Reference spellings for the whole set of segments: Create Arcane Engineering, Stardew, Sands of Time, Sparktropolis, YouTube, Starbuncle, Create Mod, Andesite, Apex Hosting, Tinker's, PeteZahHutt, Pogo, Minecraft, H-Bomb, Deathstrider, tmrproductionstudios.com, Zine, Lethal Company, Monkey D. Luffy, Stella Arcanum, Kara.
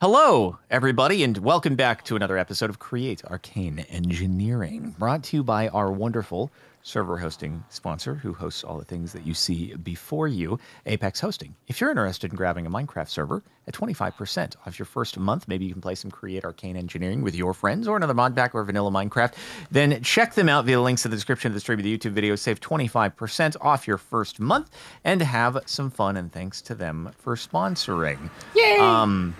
Hello, everybody, and welcome back to another episode of Create Arcane Engineering, brought to you by our wonderful server hosting sponsor who hosts all the things that you see before you, Apex Hosting. If you're interested in grabbing a Minecraft server at 25% off your first month, maybe you can play some Create Arcane Engineering with your friends or another mod pack or vanilla Minecraft, then check them out via the links in the description of the stream of the YouTube video. Save 25% off your first month and have some fun, and thanks to them for sponsoring. Yay!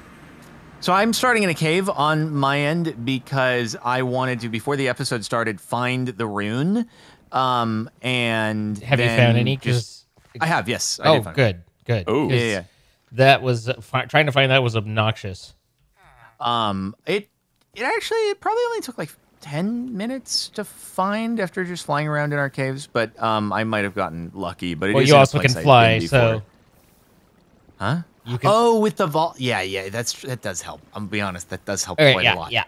So I'm starting in a cave on my end because I wanted to, before the episode started, find the rune. Have you found any? I have, yes. Oh, good, good. Oh, yeah. That was trying to find that was obnoxious. It actually probably only took like 10 minutes to find after just flying around in our caves, but I might have gotten lucky. But well, you also can fly, so. Huh? Oh, with the vault. Yeah, yeah, that does help. I'm gonna be honest, that does help quite a lot. Yeah.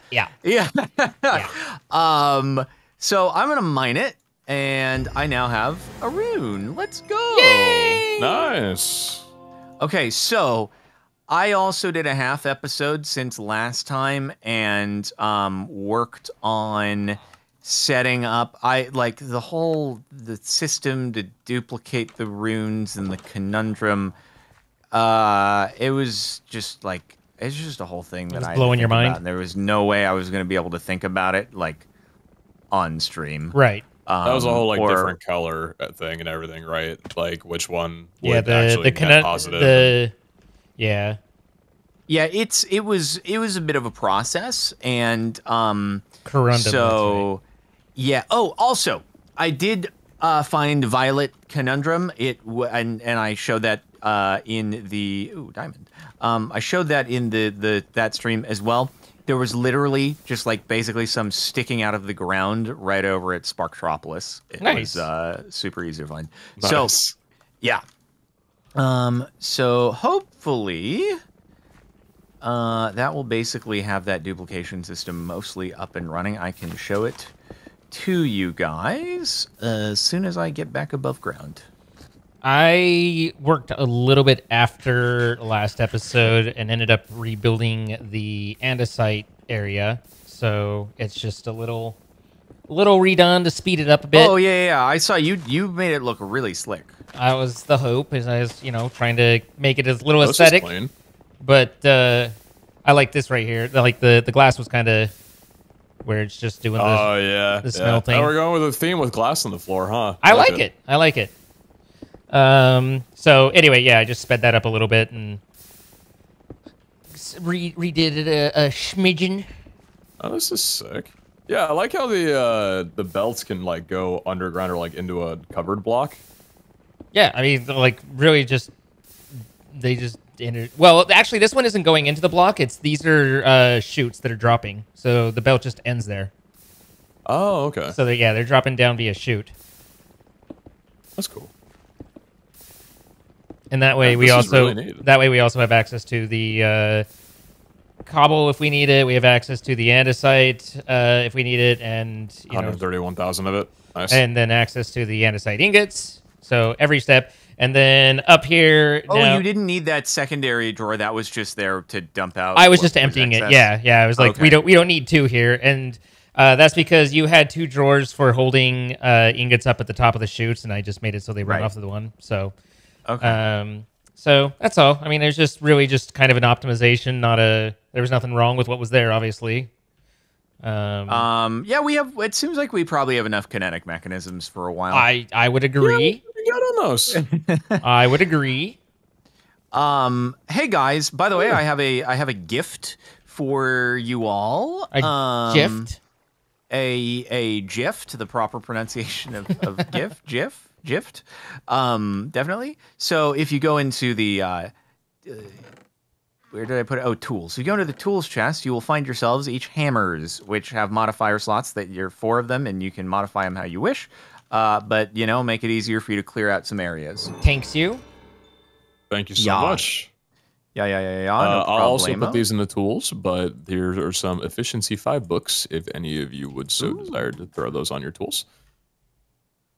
So I'm gonna mine it, and I now have a rune. Let's go. Yay! Nice. Okay, so I also did a half episode since last time, and worked on setting up the system to duplicate the runes and the conundrum. It was just like, it's just a whole thing that I blowing your mind. And there was no way I was going to be able to think about it like on stream. Right. That was a whole like different color thing and everything, right? Like which one would actually get positive. Yeah. Yeah. It was a bit of a process, and, Corundum, so right. Yeah. Oh, also I did, find Violet Conundrum. And I showed that in the diamond. I showed that in that stream as well. There was literally just like basically some sticking out of the ground right over at Sparktropolis. It was super easy to find. Nice. So yeah. So hopefully that will basically have that duplication system mostly up and running. I can show it to you guys as soon as I get back above ground. I worked a little bit after last episode and ended up rebuilding the andesite area, so it's just a little redone to speed it up a bit. Oh yeah, yeah. I saw you made it look really slick. That was the hope, is I was trying to make it as little aesthetic. But I like this right here. Like the glass was kind of where it's just doing. Oh yeah, the smell thing. Now we're going with a theme with glass on the floor, huh? I like it. I like it. So anyway, yeah, I just sped that up a little bit and redid it a smidgen. Oh, this is sick. Yeah, I like how the belts can like go underground or like into a covered block. Yeah, I mean, like really just they just well, actually, this one isn't going into the block. It's these are shoots that are dropping, so the belt just ends there. Oh, okay. So yeah, they're dropping down via shoot. That's cool. And that way we also have access to the cobble if we need it. We have access to the andesite if we need it, and 131,000 of it. Nice. And then access to the andesite ingots. So every step, and then up here. Oh, now, you didn't need that secondary drawer. That was just there to dump out. I was just emptying it. Yeah, yeah. I was like, okay. we don't need two here, and that's because you had two drawers for holding ingots up at the top of the chutes, and I just made it so they run off of the one. So. Okay. So that's all. I mean, there's just really just kind of an optimization, there was nothing wrong with what was there, obviously. Yeah, it seems like we probably have enough kinetic mechanisms for a while. I would agree. Yeah, I would agree. Hey guys, by the way, I have a gift for you all. A gift? A gift, the proper pronunciation of gift, GIF. Gift, definitely. So if you go into the where did I put it? Oh, tools. So you go into the tools chest, you will find yourselves each hammers, which have modifier slots. That you're four of them, and you can modify them how you wish. But make it easier for you to clear out some areas. Thanks you. Thank you so much. Yeah. No, I'll also put these in the tools, but here are some efficiency 5 books if any of you would so desire to throw those on your tools.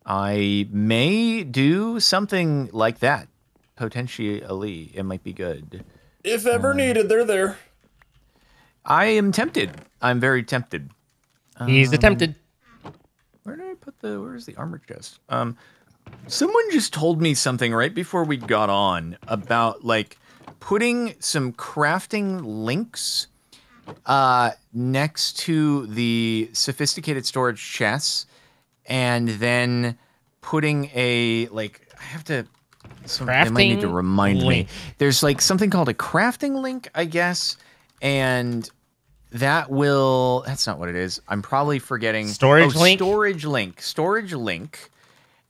I may do something like that, potentially. It might be good. If ever needed, they're there. I am tempted. I'm very tempted. He's attempted. Where did I put the... Where is the armor chest? Someone just told me something right before we got on about, like, putting some crafting links next to the sophisticated storage chests, and then putting a, like, I have to... So crafting, they might need to remind link. Me. There's like something called a crafting link, I guess, and that will. That's not what it is. I'm probably forgetting. Storage link. Storage link. Storage link,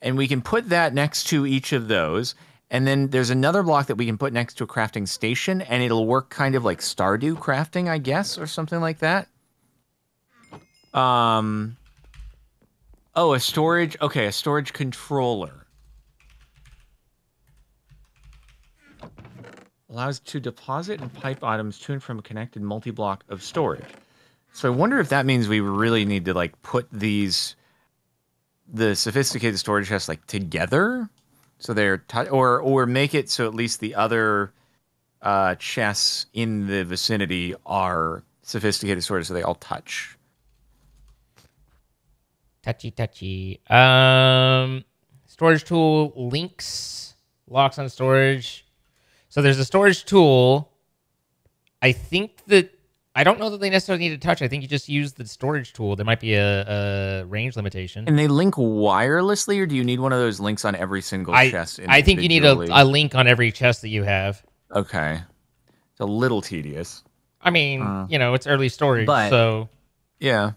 and we can put that next to each of those. And then there's another block that we can put next to a crafting station, and it'll work kind of like Stardew crafting, I guess, or something like that. Oh, a storage. Okay, a storage controller. Allows to deposit and pipe items to and from a connected multi-block of storage. So I wonder if that means we really need to like put these, the sophisticated storage chests like together, so they're or make it so at least the other chests in the vicinity are sophisticated storage, so they all touch. Touchy, touchy. Storage tool links locks on storage. So there's a storage tool. I think that... I don't know that they necessarily need to touch. I think you just use the storage tool. There might be a range limitation. And they link wirelessly, or do you need one of those links on every single chest? I think you need a link on every chest that you have. Okay. It's a little tedious. I mean, you know, it's early storage, but, so... Yeah.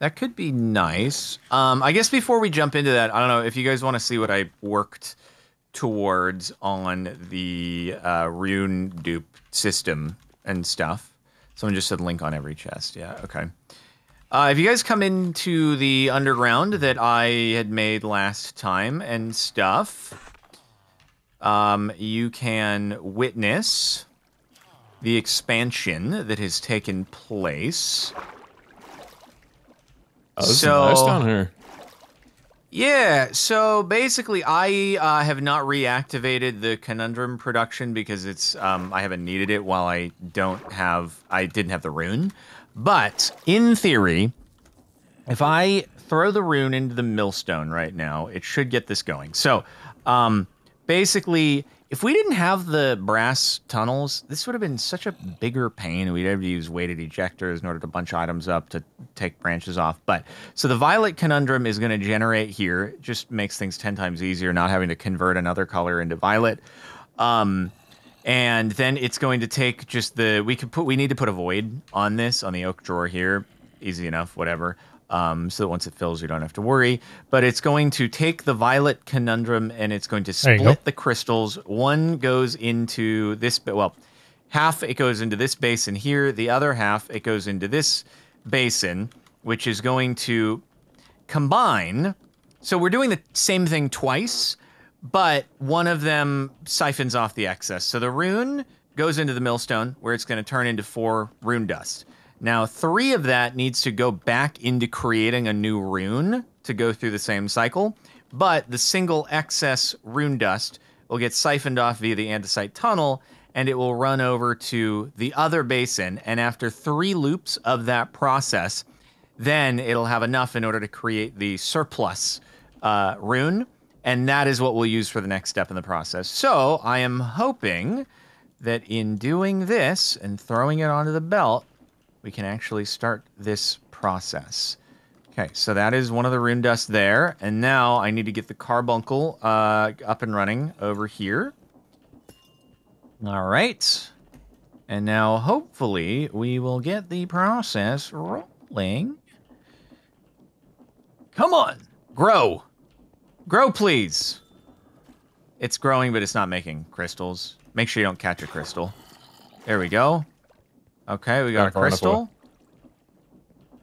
That could be nice. I guess before we jump into that, I don't know, if you guys want to see what I worked... towards on the rune dupe system and stuff. Someone just said link on every chest. Yeah, okay. If you guys come into the underground that I had made last time and stuff, you can witness the expansion that has taken place. Oh, this is nice down here. Yeah, so basically I have not reactivated the Conundrum production because it's I haven't needed it while I didn't have the rune. But in theory, if I throw the rune into the millstone right now, it should get this going. So basically, if we didn't have the brass tunnels, this would have been such a bigger pain. We'd have to use weighted ejectors in order to bunch items up to take branches off. But so the Violet Conundrum is going to generate here. It just makes things 10 times easier, not having to convert another color into violet. And then it's going to take just the... We need to put a void on this, on the oak drawer here. Easy enough, whatever. So that once it fills, you don't have to worry. But it's going to take the Violet Conundrum and it's going to split the crystals. One goes into this, well, half it goes into this basin here. The other half it goes into this basin, which is going to combine. So we're doing the same thing twice, but one of them siphons off the excess. So the rune goes into the millstone where it's going to turn into 4 rune dust. Now, 3 of that needs to go back into creating a new rune to go through the same cycle, but the single excess rune dust will get siphoned off via the andesite tunnel, and it will run over to the other basin, and after 3 loops of that process, then it'll have enough in order to create the surplus rune, and that is what we'll use for the next step in the process. So, I am hoping that in doing this and throwing it onto the belt, we can actually start this process. Okay, so that is one of the rune dust there. And now I need to get the carbuncle up and running over here. All right. And now hopefully we will get the process rolling. Come on, grow. Grow, please. It's growing, but it's not making crystals. Make sure you don't catch a crystal. There we go. Okay, we got a crystal.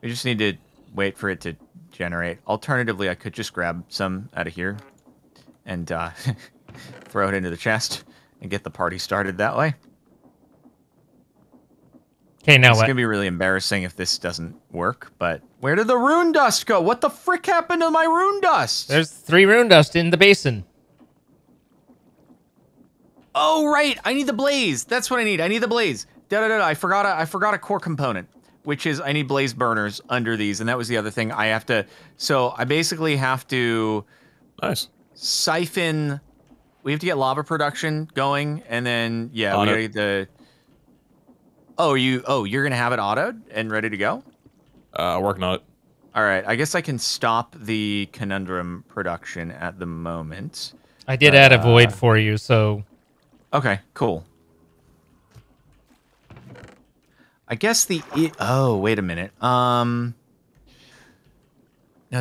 We just need to wait for it to generate. Alternatively, I could just grab some out of here and throw it into the chest and get the party started that way. Okay, now what? It's going to be really embarrassing if this doesn't work, but... Where did the rune dust go? What the frick happened to my rune dust? There's 3 rune dust in the basin. Oh, right! I need the blaze! That's what I need. I need the blaze. No, I forgot a core component, which is I need blaze burners under these, and that was the other thing I have to. So I basically have to. Nice. Siphon. We have to get lava production going, and then yeah, we already the. Oh, you're gonna have it autoed and ready to go? Working on it. All right, I guess I can stop the conundrum production at the moment. I did add a void for you, so. Okay, cool. I guess the oh, wait a minute. Now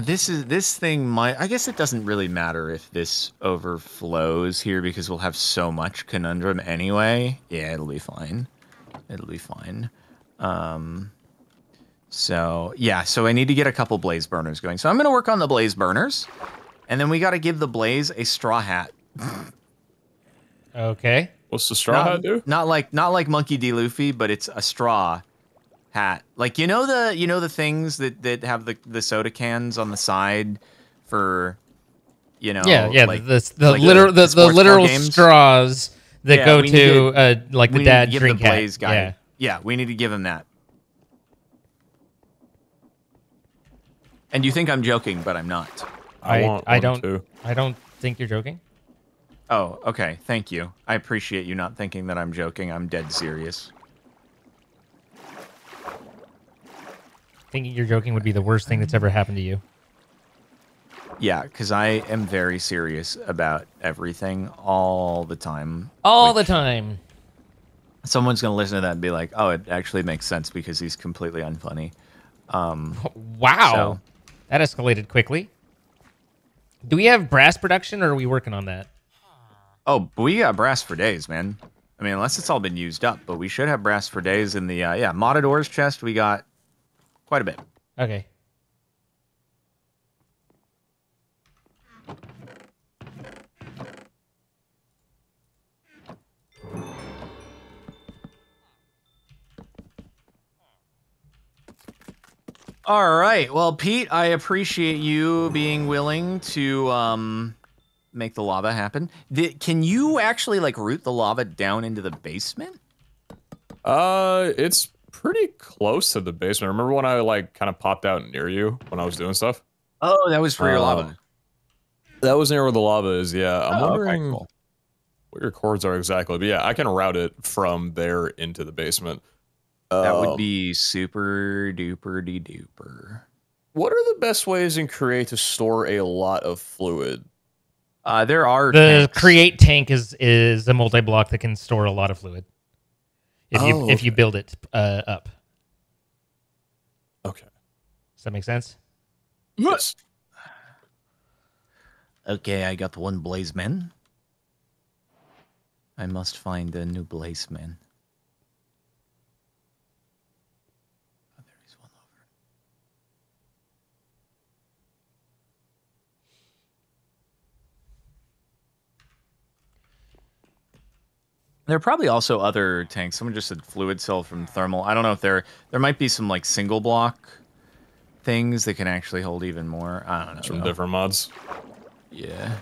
this thing might. I guess it doesn't really matter if this overflows here because we'll have so much conundrum anyway. Yeah, it'll be fine. It'll be fine. So yeah, so I need to get a couple blaze burners going. So I'm gonna work on the blaze burners, and then we got to give the blaze a straw hat. Okay. What's the straw hat do? Not like Monkey D. Luffy, but it's a straw hat. Like you know the things that have the soda cans on the side for, you know. Yeah. Like, the literal straws that go to like the dad drink hat. Blaze guy. Yeah, we need to give him that. And you think I'm joking, but I'm not. I don't think you're joking. Oh, okay. Thank you. I appreciate you not thinking that I'm joking. I'm dead serious. Thinking you're joking would be the worst thing that's ever happened to you. Yeah, because I am very serious about everything all the time. All the time. Someone's going to listen to that and be like, oh, it actually makes sense because he's completely unfunny. Wow. So. That escalated quickly. Do we have brass production or are we working on that? Oh, we got brass for days, man. I mean, unless it's all been used up, but we should have brass for days in the, modded ores chest. We got quite a bit. Okay. All right. Well, Pete, I appreciate you being willing to, make the lava happen. Can you actually like root the lava down into the basement? It's pretty close to the basement. Remember when I like kind of popped out near you when I was doing stuff? Oh, that was for your lava. That was near where the lava is. Yeah, I'm wondering what your cords are exactly. But yeah, I can route it from there into the basement. That would be super duper de duper. What are the best ways in Create to store a lot of fluid? There are the tanks. Create tank is a multi-block that can store a lot of fluid if you build it up. Okay, does that make sense? Yes. Okay, I got one blaze man. I must find a new blaze man. There are probably also other tanks. Someone just said fluid cell from thermal. I don't know if there might be some like single block things that can actually hold even more. I don't know. Some different mods. Yeah.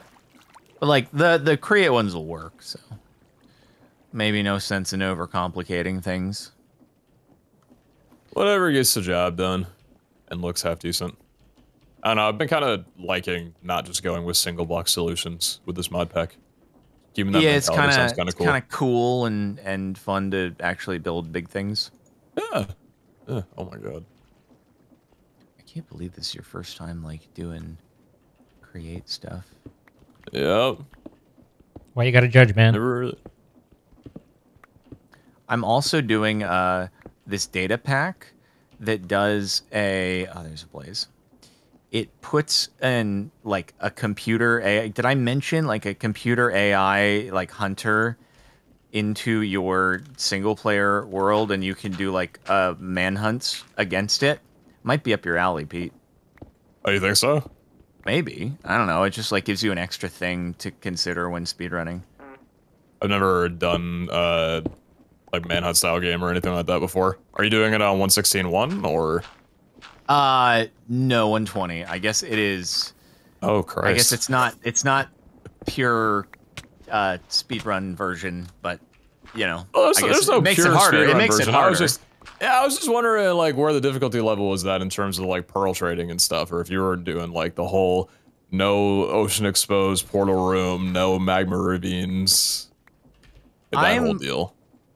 But like the Create ones will work, so maybe no sense in overcomplicating things. Whatever gets the job done and looks half decent. I don't know, I've been kind of liking not just going with single block solutions with this mod pack. Yeah, it's kind of cool and fun to actually build big things. Yeah. Oh my god. I can't believe this is your first time like doing Create stuff. Yep. Why you gotta judge, man? Never really. I'm also doing this data pack that does a there's a blaze. It puts in like a computer AI. Did I mention like a computer AI like hunter into your single player world, and you can do like manhunts against it? Might be up your alley, Pete. Oh, you think so? Maybe. I don't know. It just like gives you an extra thing to consider when speedrunning. I've never done like manhunt style game or anything like that before. Are you doing it on 116.1 or? No, 120. I guess it is. Oh Christ! I guess it's not. It's not pure speedrun version, but you know. Well, there's no pure speedrun version. I was just, yeah, I was just wondering like where the difficulty level was that in terms of like pearl trading and stuff, or if you were doing like the whole no ocean exposed portal room, no magma ravines, that whole deal.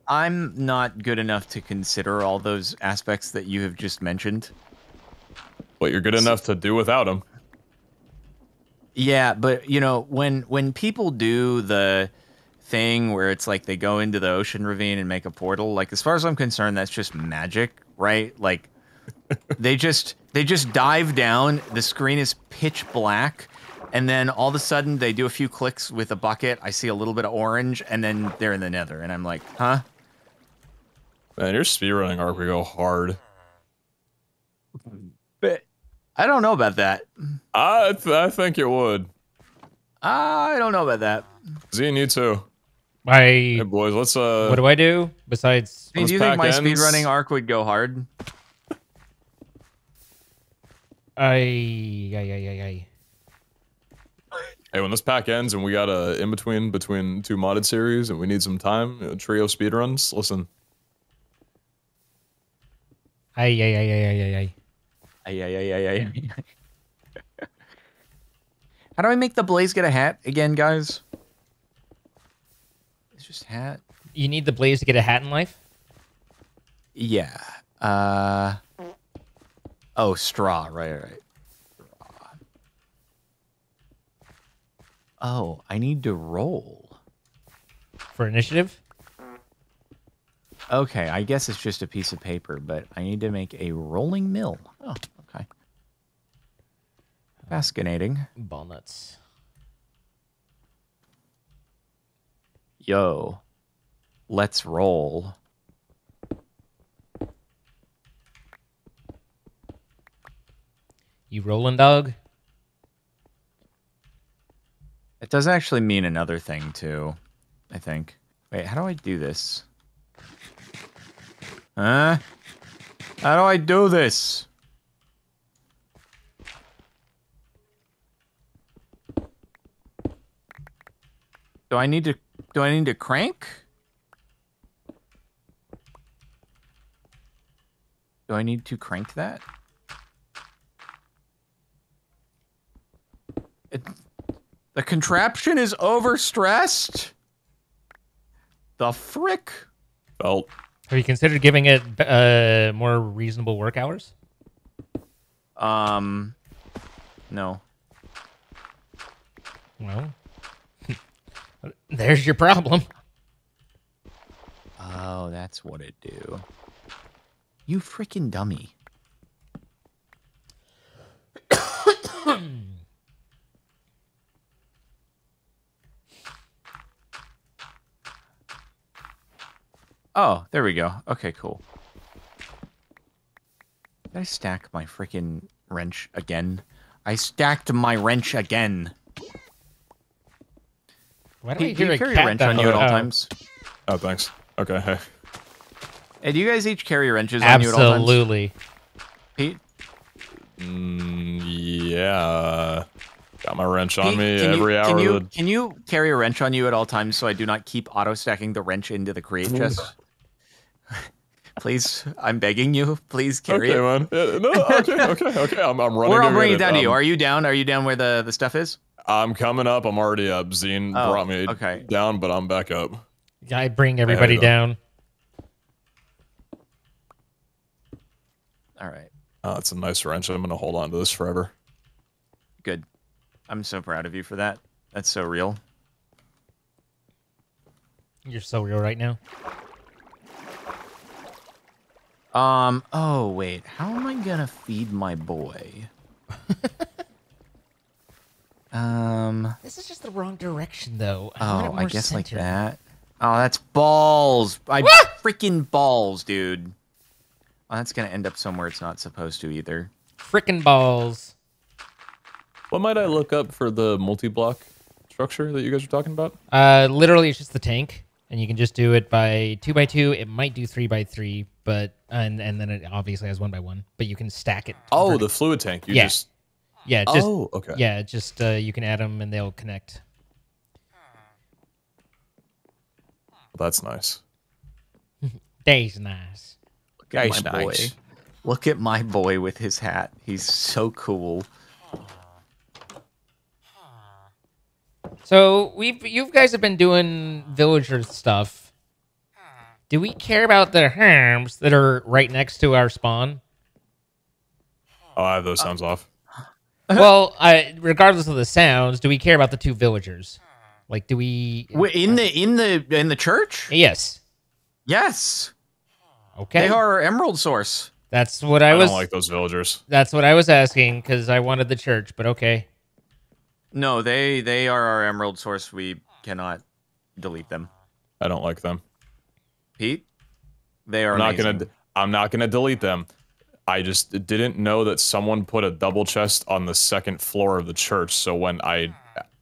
I'm not good enough to consider all those aspects that you have just mentioned. But you're good enough to do without them. Yeah, but you know, when people do the thing where it's like they go into the ocean ravine and make a portal, like as far as I'm concerned, that's just magic, right? Like they just dive down, the screen is pitch black, and then all of a sudden they do a few clicks with a bucket, I see a little bit of orange, and then they're in the nether, and I'm like, huh? Man, you're speedrunning Archego hard. But I don't know about that. I think it would. I don't know about that. Z and you too. Hey boys, let's what do I do besides? Hey, do you think my speedrunning arc would go hard? Hey, when this pack ends and we got a in between two modded series and we need some time, you know, trio speedruns. Listen. How do I make the blaze get a hat again, guys? It's just hat. You need the blaze to get a hat in life? Yeah. Oh, straw. Right. Straw. Oh, I need to roll. For initiative? Okay, I guess it's just a piece of paper, but I need to make a rolling mill. Oh. Fascinating. Walnuts. Yo. Let's roll. You rolling, dog? It does actually mean another thing, too, I think. Wait, how do I do this? Huh? How do I do this? Do I need to crank? Do I need to crank that? The contraption is overstressed? The frick? Oh. Have you considered giving it more reasonable work hours? No. Well... There's your problem. Oh, that's what it do. You freaking dummy. Oh, there we go. Okay, cool. Did I stack my freaking wrench again? I stacked my wrench again. Why do you carry a wrench on you at all times? Oh, thanks. Okay, hey. Hey, do you guys each carry wrenches on you at all times? Absolutely. Pete? Yeah. Got my wrench on me every hour. Can you carry a wrench on you at all times so I do not keep auto-stacking the wrench into the crate chest? Please, I'm begging you. Please carry it. Man. Yeah, no, okay. I'm running. I'll bring it down to you. Are you down? Are you down where the stuff is? I'm coming up. I'm already up. Zine brought me down, but I'm back up. I bring everybody down. All right. Oh, that's a nice wrench. I'm going to hold on to this forever. Good. I'm so proud of you for that. That's so real. You're so real right now. Oh, wait. How am I going to feed my boy? This is just the wrong direction, though. Oh, I guess like that. Oh, that's balls. Freaking balls, dude. Oh, that's gonna end up somewhere it's not supposed to either. Freaking balls. What might I look up for the multi-block structure that you guys are talking about? Literally, it's just the tank, and you can just do it by 2x2. It might do 3x3, but and then it obviously has 1x1. But you can stack it. Oh, the fluid tank. You just. Yeah, just, yeah, just you can add them and they'll connect. Well, that's nice. Day's nice. Look at Day's my boy. Nice. Look at my boy with his hat. He's so cool. So you guys have been doing villager stuff. Do we care about the herms that are right next to our spawn? Oh, I have those sounds off. Well, regardless of the sounds, do we care about the two villagers? Like, do we in the church? Yes. Yes. Okay. They are Emerald Source. That's what I was. I don't like those villagers. That's what I was asking because I wanted the church, but okay. No, they are our Emerald Source. We cannot delete them. I don't like them. Pete, they are. I'm not gonna delete them. I just didn't know that someone put a double chest on the second floor of the church, so when I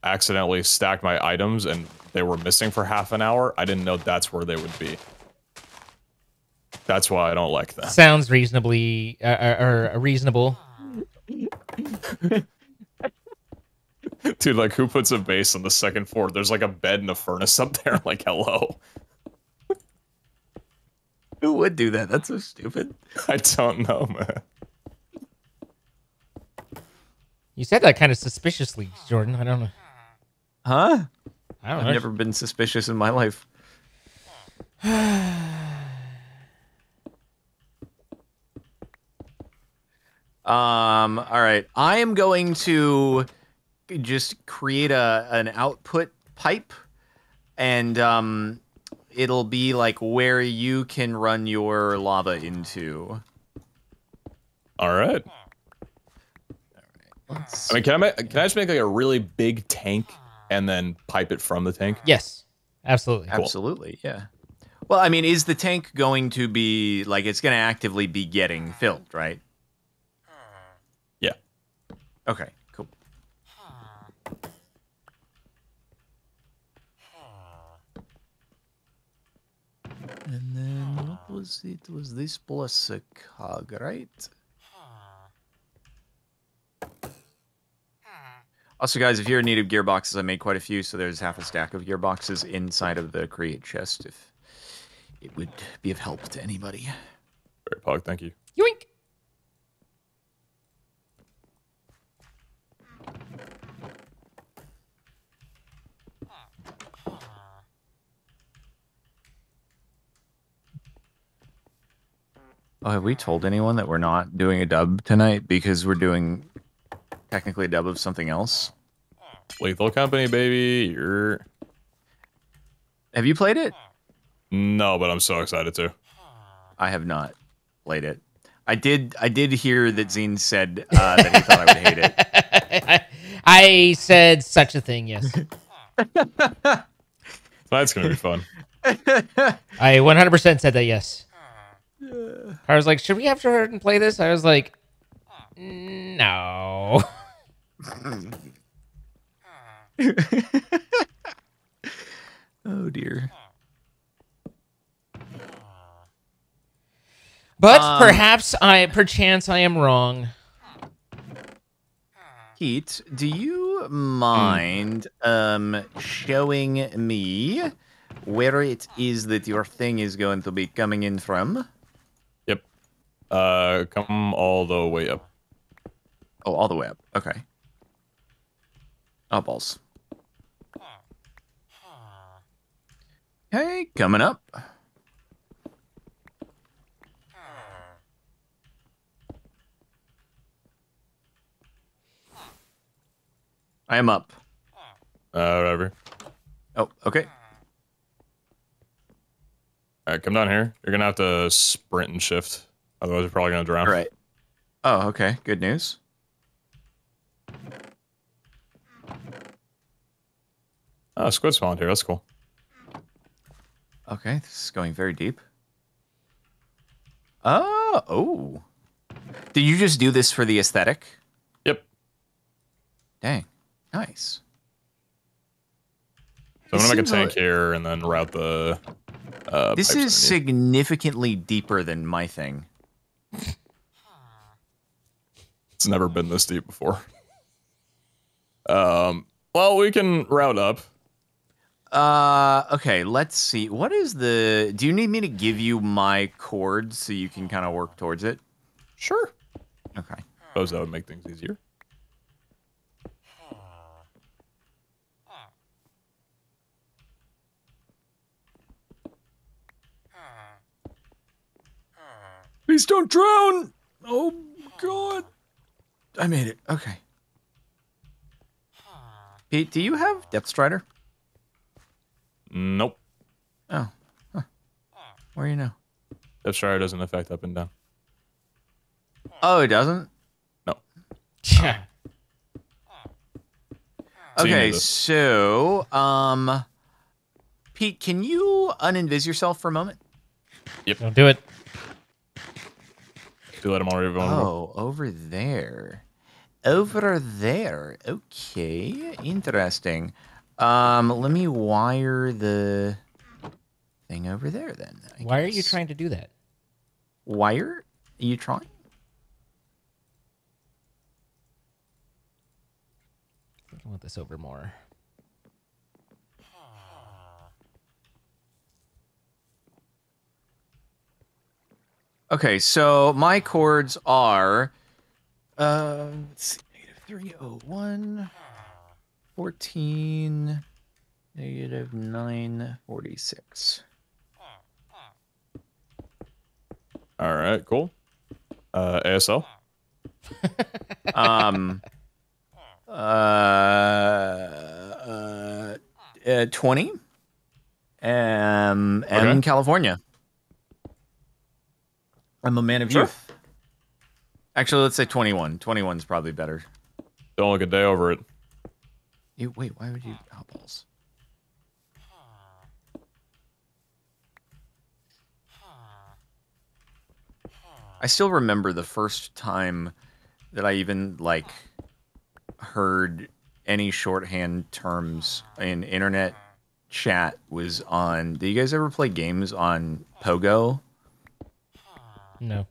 accidentally stacked my items and they were missing for half an hour, I didn't know that's where they would be. That's why I don't like that. Sounds reasonably, reasonable. Dude, like, who puts a base on the second floor? There's like a bed and a furnace up there, like, hello. Who would do that? That's so stupid. I don't know, man. You said that kind of suspiciously, Jordan. I don't know. Huh? I don't know. I've never been suspicious in my life. All right. I am going to just create an output pipe and it'll be like where you can run your lava into. All right. All right. I mean, can I just make like a really big tank and then pipe it from the tank? Yes, absolutely. Cool. Absolutely, yeah. Well, I mean, is the tank going to be like it's going to actively be getting filled, right? Yeah. Okay. And then what was it? It was this plus a cog, right? Also, guys, if you're in need of gearboxes, I made quite a few, so there's half a stack of gearboxes inside of the create chest if it would be of help to anybody. Very pog, thank you. Yoink! Oh, have we told anyone that we're not doing a dub tonight because we're doing technically a dub of something else? Lethal Company, baby. Have you played it? No, but I'm so excited to. I have not played it. I did hear that Zine said that he thought I would hate it. I said such a thing, yes. That's going to be fun. I 100% said that, yes. I was like, should we have to hurt and play this? I was like, no. Oh, dear. But perchance I am wrong. Pete, do you mind showing me where it is that your thing is going to be coming in from? Come all the way up. Oh, all the way up. Okay. Oh, balls. Okay, coming up. I am up. Whatever. Oh, okay. All right, come down here. You're going to have to sprint and shift. Otherwise, we're probably going to drown. All right. Oh, okay. Good news. Oh, squid spawned here. That's cool. Okay. This is going very deep. Oh. Oh. Did you just do this for the aesthetic? Yep. Dang. Nice. So I'm going to make a tank here and then route the... this is significantly deeper than my thing. It's never been this deep before. Well, we can route up. Okay, let's see. What is the... Do you need me to give you my chords so you can kind of work towards it? Sure. Okay. I suppose that would make things easier. Please don't drown! Oh, God. I made it. Okay. Pete, do you have Deathstrider? Nope. Oh. Huh. Where are you now? Deathstrider doesn't affect up and down. Oh, it doesn't? No. Oh. Okay, so, Pete, can you un-invis yourself for a moment? Yep. Don't do it. Let him already vulnerable. Oh, over there. Over there. Okay. Interesting. Let me wire the thing over there then. Why are you trying to do that? Wire? Are you trying? I want this over more. Okay, so my chords are, let's see, -301, 14, -946. All right, cool. ASL. Uh, 20. Okay. And California. I'm a man of youth. Actually, let's say 21. 21's probably better. Don't look a day over it. You, wait, why would you... Oh, balls. I still remember the first time that I even, like, heard any shorthand terms in internet chat was on... Do you guys ever play games on Pogo? No.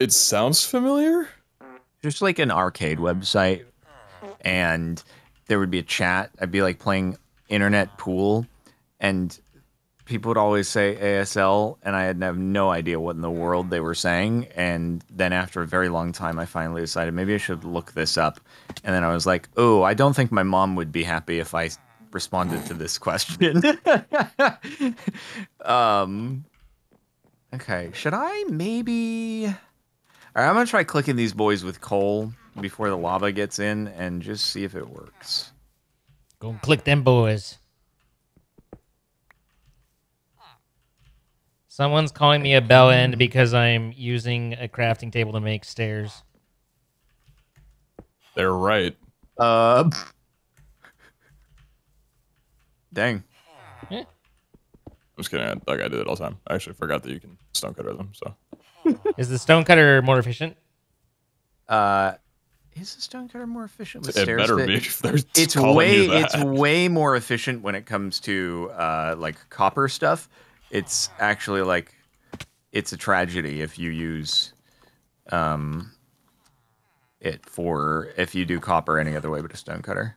It sounds familiar. Just like an arcade website, and there would be a chat. I'd be like playing internet pool, and people would always say ASL, and I had no idea what in the world they were saying. And then after a very long time, I finally decided maybe I should look this up. And then I was like, oh, I don't think my mom would be happy if I responded to this question. Okay, should I maybe... All right, I'm going to try clicking these boys with coal before the lava gets in and just see if it works. Go and click them boys. Someone's calling me a bell end because I'm using a crafting table to make stairs. They're right. Dang. Yeah. I'm just kidding. Like, I do that all the time. I actually forgot that you can stonecutter them. So, is the stonecutter more efficient? Is the stonecutter more efficient with stairs? It better be. If they're calling you that. It's way more efficient when it comes to like copper stuff. It's actually like it's a tragedy if you use it for if you do copper any other way but a stonecutter.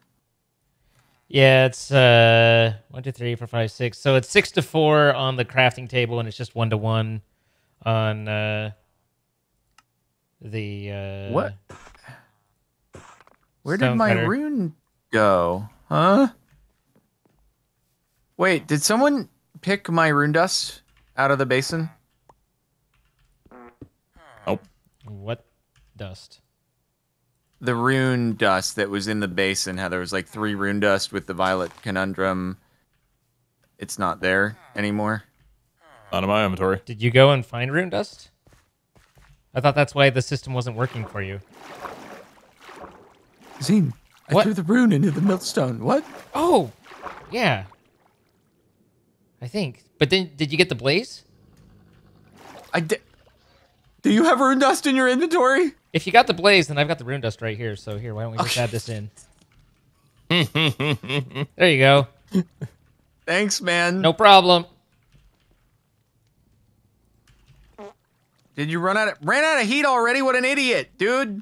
Yeah, it's 1, 2, 3, 4, 5, 6. So it's 6 to 4 on the crafting table, and it's just 1 to 1 on the what? Where did my rune go? Huh? Wait, did someone pick my rune dust out of the basin? Oh, what dust? The rune dust that was in the basin, how there was like 3 rune dust with the Violet Conundrum. It's not there anymore. Not in my inventory. Did you go and find rune dust? I thought that's why the system wasn't working for you. Zine, I threw the rune into the millstone. What? Oh, yeah. I think. But then, did you get the blaze? I did. Do you have rune dust in your inventory? If you got the blaze, then I've got the rune dust right here. So here, why don't we just add this in? There you go. Thanks, man. No problem. Did you ran out of heat already? What an idiot, dude!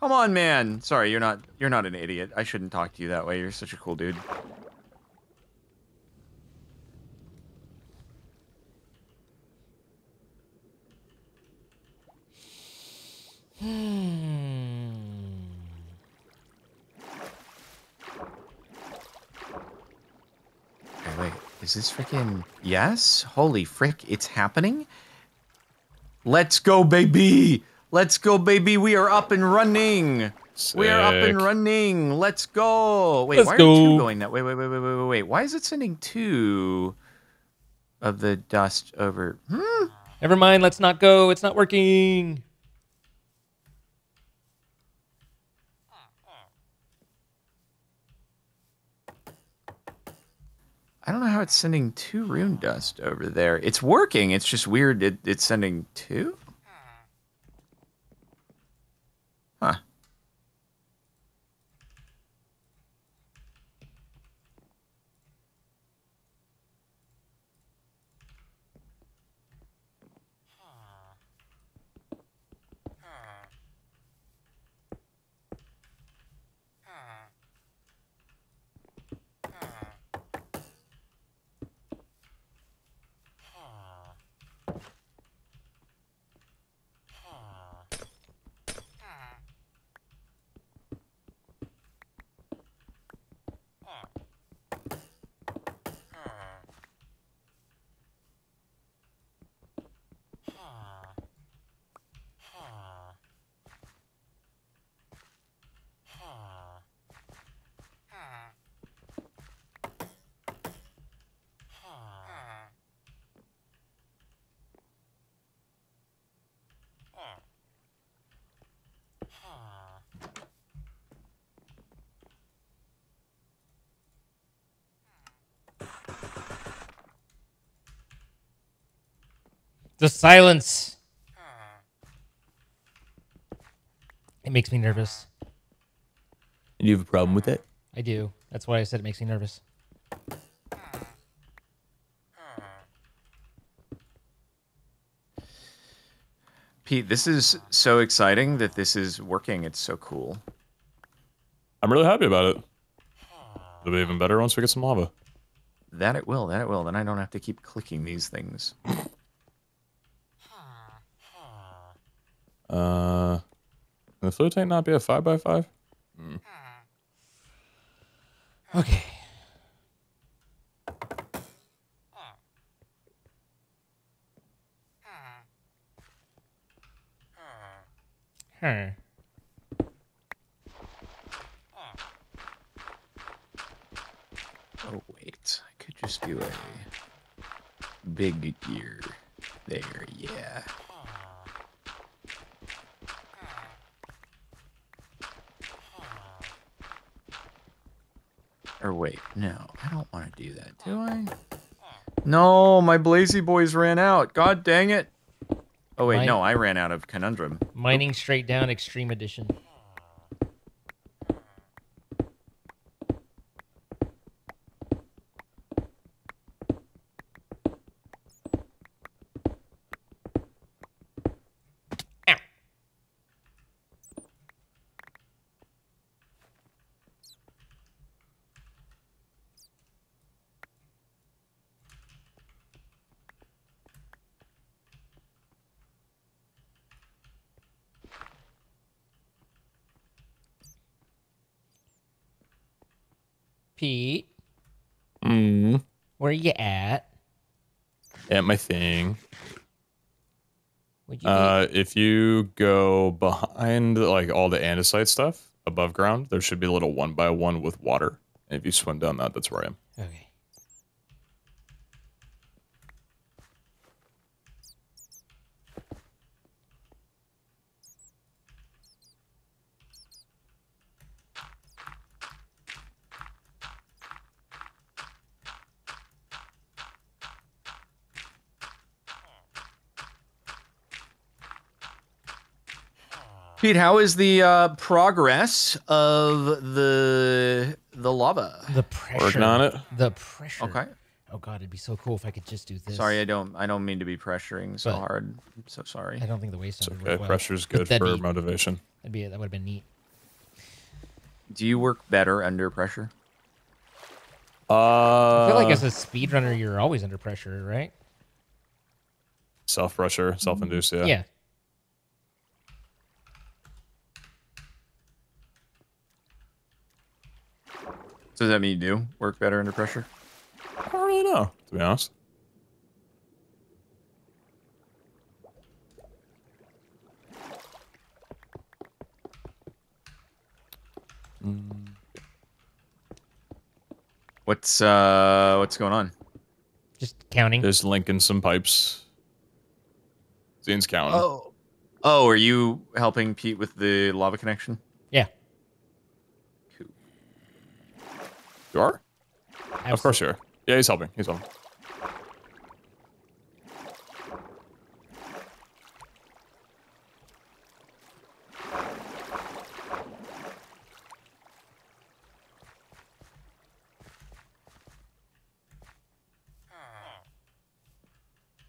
Come on, man. Sorry, you're not an idiot. I shouldn't talk to you that way. You're such a cool dude. Is this freaking... Yes? Holy frick, it's happening? Let's go, baby! Let's go, baby! We are up and running! Sick. We are up and running! Let's go! Wait, why are two going that way? Wait. Why is it sending two of the dust over? Hmm? Never mind, let's not go. It's not working. I don't know how it's sending two rune dust over there. It's working. It's just weird. It's sending two? Huh. The silence. It makes me nervous. And you have a problem with it? I do. That's why I said it makes me nervous. Pete, this is so exciting that this is working. It's so cool. I'm really happy about it. It'll be even better once we get some lava. That it will. That it will. Then I don't have to keep clicking these things. Can the float tank not be a 5x5? Mm. Okay. Huh. Oh wait, I could just do a big gear there, yeah. Or wait, no, I don't want to do that, do I? No, my Blazy Boys ran out. God dang it. Oh wait, no, I ran out of Conundrum. Mining Straight Down Extreme Edition. Pete, where are you at? At my thing. What'd you do? If you go behind like all the andesite stuff above ground, there should be a little 1x1 with water. And if you swim down that, that's where I am. Okay. Pete, how is the progress of the lava? The pressure. Working on it. The pressure. Okay. Oh God, it'd be so cool if I could just do this. Sorry, I don't mean to be pressuring so hard. I'm so sorry. I don't think the waste. Okay, really well. Pressure's good for motivation. That'd be it. That would have been neat. Do you work better under pressure? I feel like as a speedrunner, you're always under pressure, right? Self pressure, self-induced. Yeah. Yeah. So does that mean you do work better under pressure? I don't really know. to be honest. What's going on? Just counting. There's linking some pipes. Zane's counting. Oh. Oh, are you helping Pete with the lava connection? Yeah. Cool. You are? Absolutely. Of course you are. Yeah, he's helping. He's helping.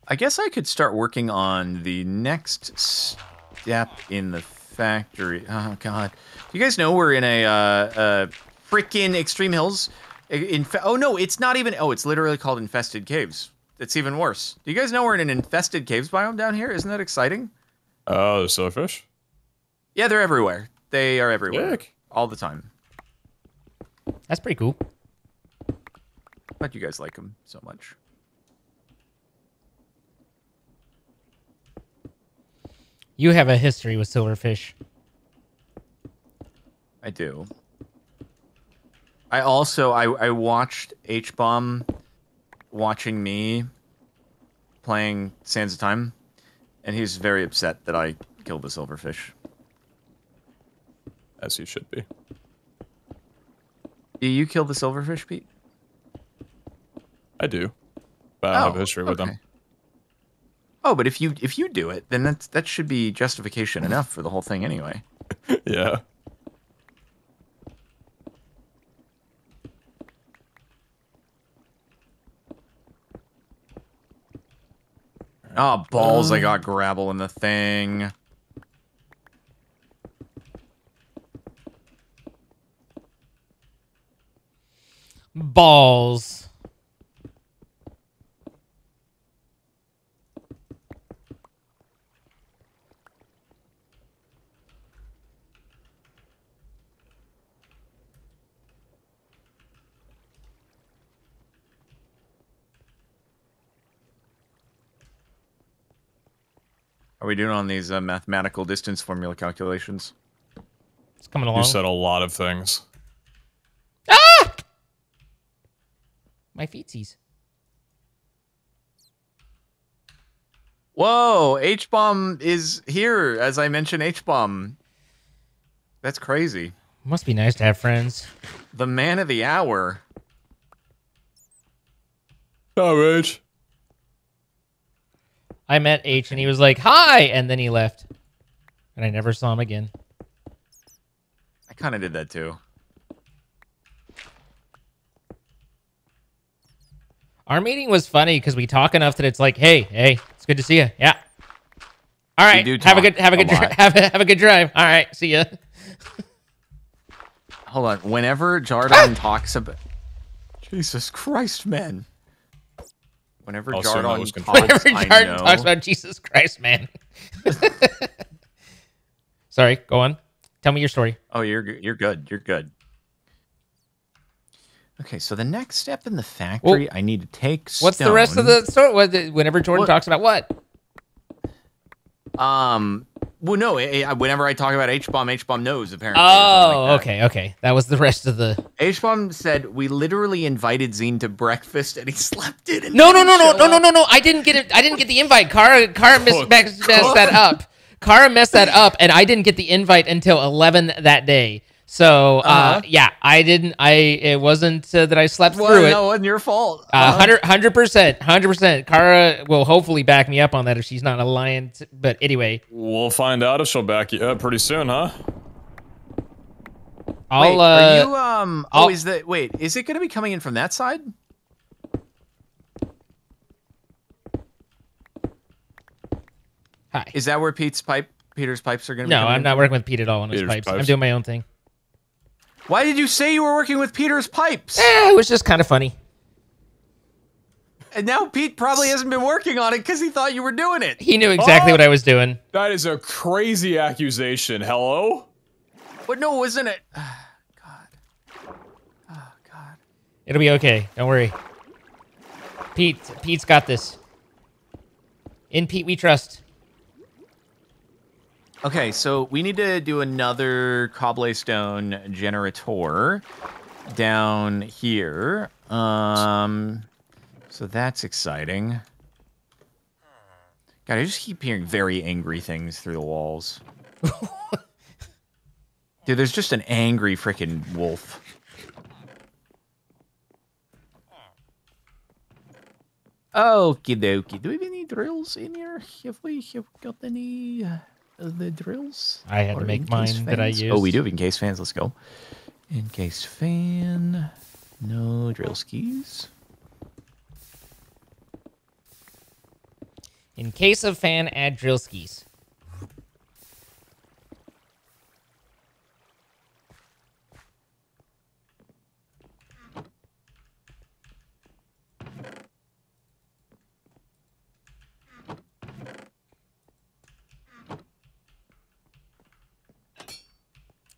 I guess I could start working on the next step in the factory. Oh, God. You guys know we're in a frickin' Extreme Hills. Oh, no, it's not even... Oh, it's literally called Infested Caves. It's even worse. Do you guys know we're in an Infested Caves biome down here? Isn't that exciting? Oh, there's silverfish? Yeah, they're everywhere. They are everywhere. Yuck. All the time. That's pretty cool. Glad you guys like them so much. You have a history with silverfish. I do. I also, I watched H-Bomb watching me playing Sands of Time, and he's very upset that I killed the silverfish. As he should be. Do you kill the silverfish, Pete? I do. But I don't have a history with them. Oh, but if you do it, then that should be justification enough for the whole thing anyway. Yeah. Oh, balls, I got gravel in the thing. Balls. Are we doing on these mathematical distance formula calculations? It's coming along. You said a lot of things. Ah! My feetsies. Whoa, H-Bomb is here, as I mentioned H-Bomb. That's crazy. Must be nice to have friends. The man of the hour. Oh, Rage. I met H and he was like, hi, and then he left. And I never saw him again. I kind of did that too. Our meeting was funny because we talk enough that it's like, hey, it's good to see you. Yeah. All right. Have a good drive. All right. See ya. Hold on. Whenever Jardon talks about... Jesus Christ, man. Whenever Jardon talks about Jesus Christ, man. Sorry, go on. Tell me your story. Oh, you're good. You're good. Okay, so the next step in the factory, I need to take stone. What's the rest of the story? Whenever Jordan talks about what? Well, no. Whenever I talk about H-Bomb knows, apparently. Oh, like okay. That was the rest of the... H-Bomb said, we literally invited Zine to breakfast, and he slept in. And no. I didn't get it. I didn't get the invite. Kara messed that up. Kara messed that up, and I didn't get the invite until 11 that day. So, yeah, I didn't... It wasn't that I slept through it. No, it wasn't your fault. 100%. Kara will hopefully back me up on that if she's not a lion. But anyway. We'll find out if she'll back you up pretty soon, huh? Wait, are you... oh, is that... Wait, is it going to be coming in from that side? Hi. Is that where Peter's pipes are going to be? No, I'm not working with Pete at all on his pipes. I'm doing my own thing. Why did you say you were working with Peter's pipes? Eh, it was just kind of funny. And now Pete probably hasn't been working on it because he thought you were doing it. He knew exactly what I was doing. That is a crazy accusation. Hello? But no, wasn't it? Oh, God. It'll be okay. Don't worry. Pete's got this. In Pete, we trust. Okay, so we need to do another cobblestone generator down here. So that's exciting. God, I just keep hearing very angry things through the walls. Dude, there's just an angry freaking wolf. Okie dokie. Do we have any drills in here? Have we got any of the drills? I had to make mine that I used. Oh, we do have encased fans. Let's go. Encased fan. No drill skis. In case of fan, add drill skis.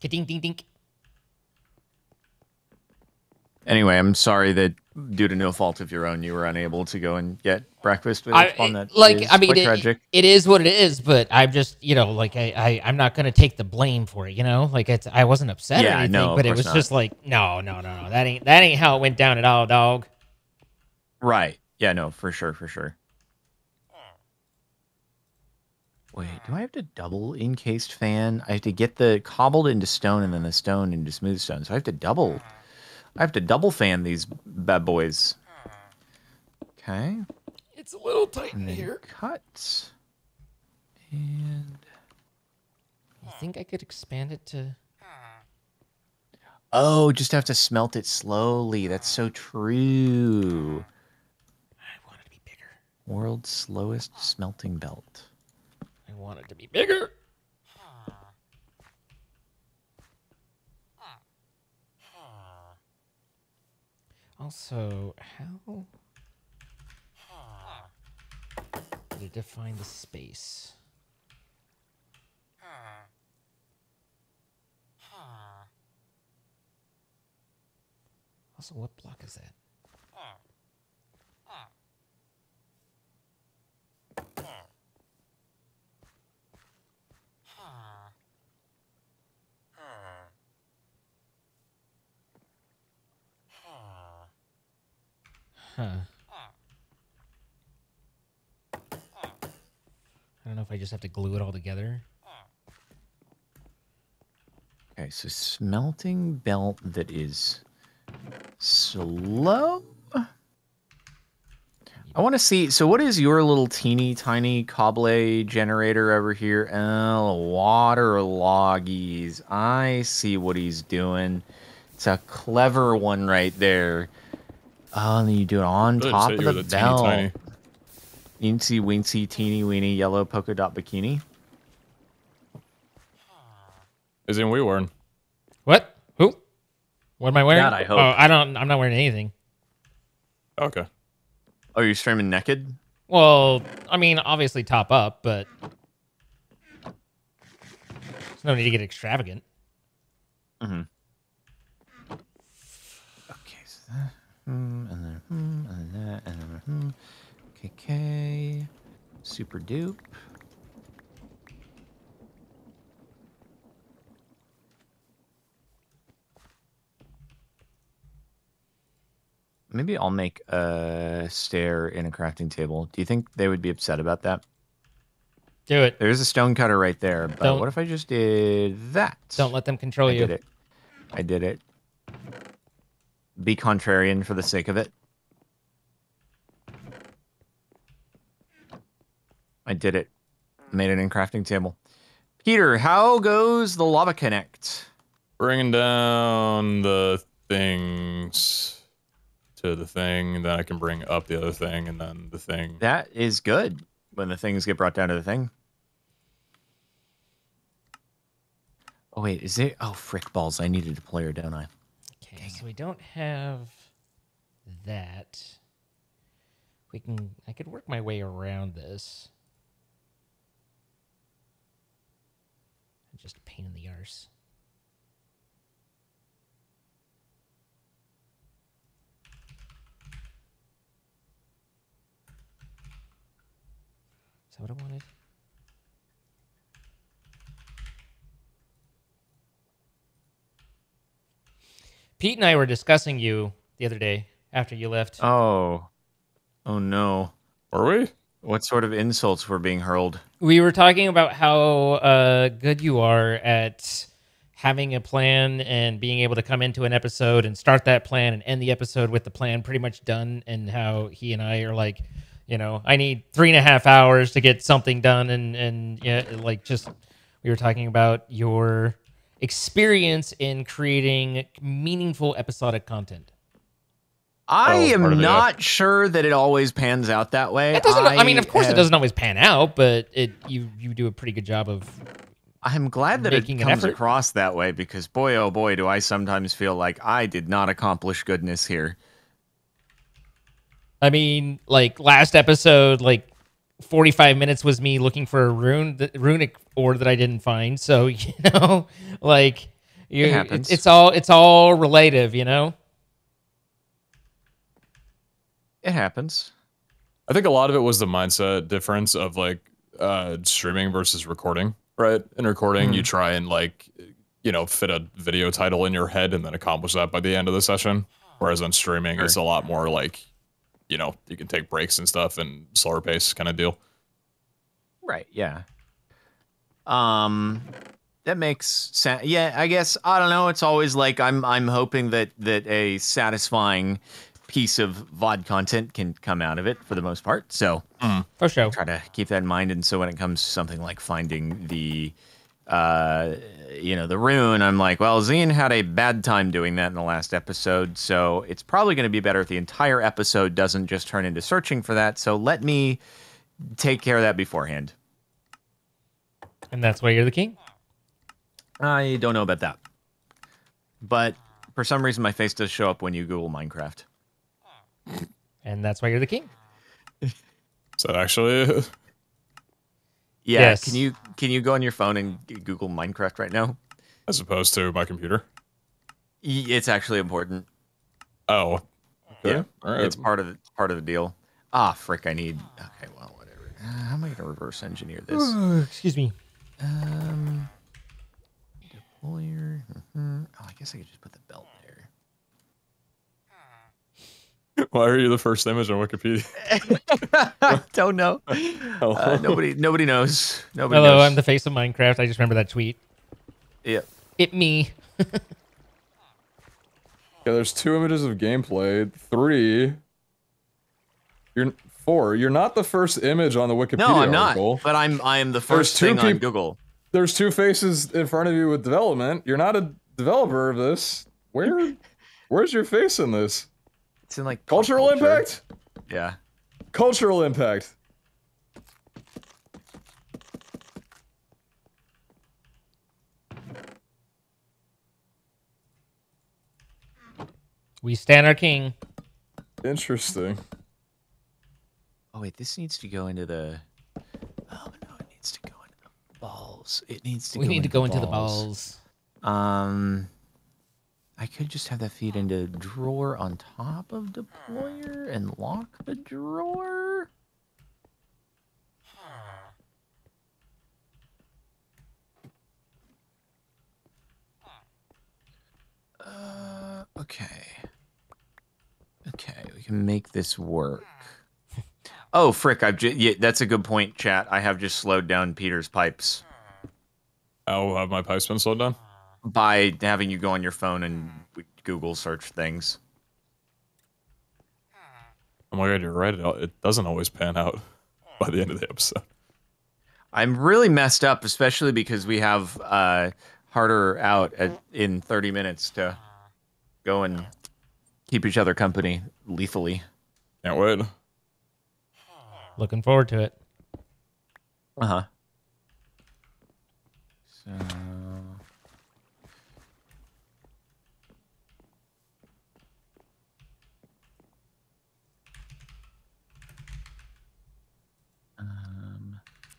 Ding, ding, ding. Anyway, I'm sorry that due to no fault of your own, you were unable to go and get breakfast with H-Bomb. That like, is quite tragic. It is what it is, but I'm just, you know, like I'm not gonna take the blame for it, you know. Like it's, I wasn't upset or anything, but it was just like, no, that ain't how it went down at all, dog. Right? Yeah, no, for sure, for sure. Wait, do I have to double encased fan? I have to get the cobbled into stone and then the stone into smooth stone. So I have to double. I have to double fan these bad boys. Okay. It's a little tight in here. Cuts. And you think I could expand it to? Oh, just have to smelt it slowly. That's so true. I want it to be bigger. World's slowest smelting belt. I want it to be bigger. Also, how to define the space? Also, what block is that? Huh. I don't know if I just have to glue it all together. Okay, so smelting belt that is slow. I want to see, so what is your little teeny tiny cobble generator over here? Oh, water loggies. I see what he's doing. It's a clever one right there. Oh, and then you do it on top of the bell. Incy wincy, teeny weeny, yellow polka dot bikini. Is in we wearing? What? Who? What am I wearing? God, I hope. Oh, I don't. I'm not wearing anything. Okay. Oh, you're streaming naked? Well, I mean, obviously top up, but there's no need to get extravagant. Mm-hmm. Okay. So that... and then that, and then KK, super dupe. Maybe I'll make a stair in a crafting table. Do you think they would be upset about that? Do it. There's a stone cutter right there, but what if I just did that? Don't let them control you. I did it. I did it. Be contrarian for the sake of it. I did it. Made it in crafting table. Peter, how goes the lava connect? Bringing down the things to the thing, and then I can bring up the other thing, and then the thing. That is good when the things get brought down to the thing. Oh, wait, is there? Oh, frick balls. I needed a player, don't I? So we don't have that. We can. I could work my way around this. Just a pain in the arse. Is that what I wanted? Pete and I were discussing you the other day after you left. Oh no. Were we? What sort of insults were being hurled? We were talking about how good you are at having a plan and being able to come into an episode and start that plan and end the episode with the plan pretty much done, and how he and I are like, you know, I need 3.5 hours to get something done, and yeah, like just we were talking about your experience in creating meaningful episodic content. I am not sure that it always pans out that way. It doesn't, I mean, of course it doesn't always pan out, but you do a pretty good job of. I'm glad that it comes across that way, because boy, oh boy, do I sometimes feel like I did not accomplish goodness here. I mean, like last episode, like 45 minutes was me looking for a runic ore that I didn't find. So, you know, like it's all relative, you know? It happens. I think a lot of it was the mindset difference of like streaming versus recording, right? In recording, you try and like, you know, fit a video title in your head and then accomplish that by the end of the session. Whereas on streaming, it's a lot more like, you know, you can take breaks and stuff and slower pace kind of deal. Right. Yeah. That makes sense. Yeah, I guess, I don't know. It's always like I'm hoping that a satisfying piece of VOD content can come out of it for the most part. So for sure, try to keep that in mind. And so when it comes to something like finding the, you know, the rune, I'm like, well, Zine had a bad time doing that in the last episode. So it's probably going to be better if the entire episode doesn't just turn into searching for that. So let me take care of that beforehand. And that's why you're the king? I don't know about that. But for some reason, my face does show up when you Google Minecraft. And that's why you're the king. Is that actually? Yeah. Yes. Can you go on your phone and Google Minecraft right now? As opposed to my computer. It's actually important. Oh. Okay. Yeah. All right. It's part of the deal. Ah, frick! I need. Okay. Well, whatever. How am I gonna reverse engineer this? Excuse me. Deployer. Oh, I guess I could just put the belt. Why are you the first image on Wikipedia? I don't know. Nobody knows. Nobody Hello, knows. I'm the face of Minecraft. I just remember that tweet. Yeah. It me. Yeah, there's 2 images of gameplay. 3. You're 4. You're not the first image on the Wikipedia article. No, I'm not. But I am the first thing on Google. There's 2 faces in front of you with development. You're not a developer of this. Where's your face in this? It's in like cultural impact? Yeah. Cultural impact. We stand our king. Interesting. Oh wait, this needs to go into the it needs to go into the balls. It needs to We need to go into the balls. I could just have that feed into drawer on top of deployer and lock the drawer. Okay. Okay, we can make this work. Oh, frick, yeah, that's a good point, chat. I have just slowed down Peter's pipes. Oh, have my pipes been slowed down? By having you go on your phone and Google search things. Oh my god, you're right. It doesn't always pan out by the end of the episode. I'm really messed up, especially because we have Harder out in 30 minutes to go and keep each other company lethally. Can't wait. Looking forward to it. Uh-huh. So...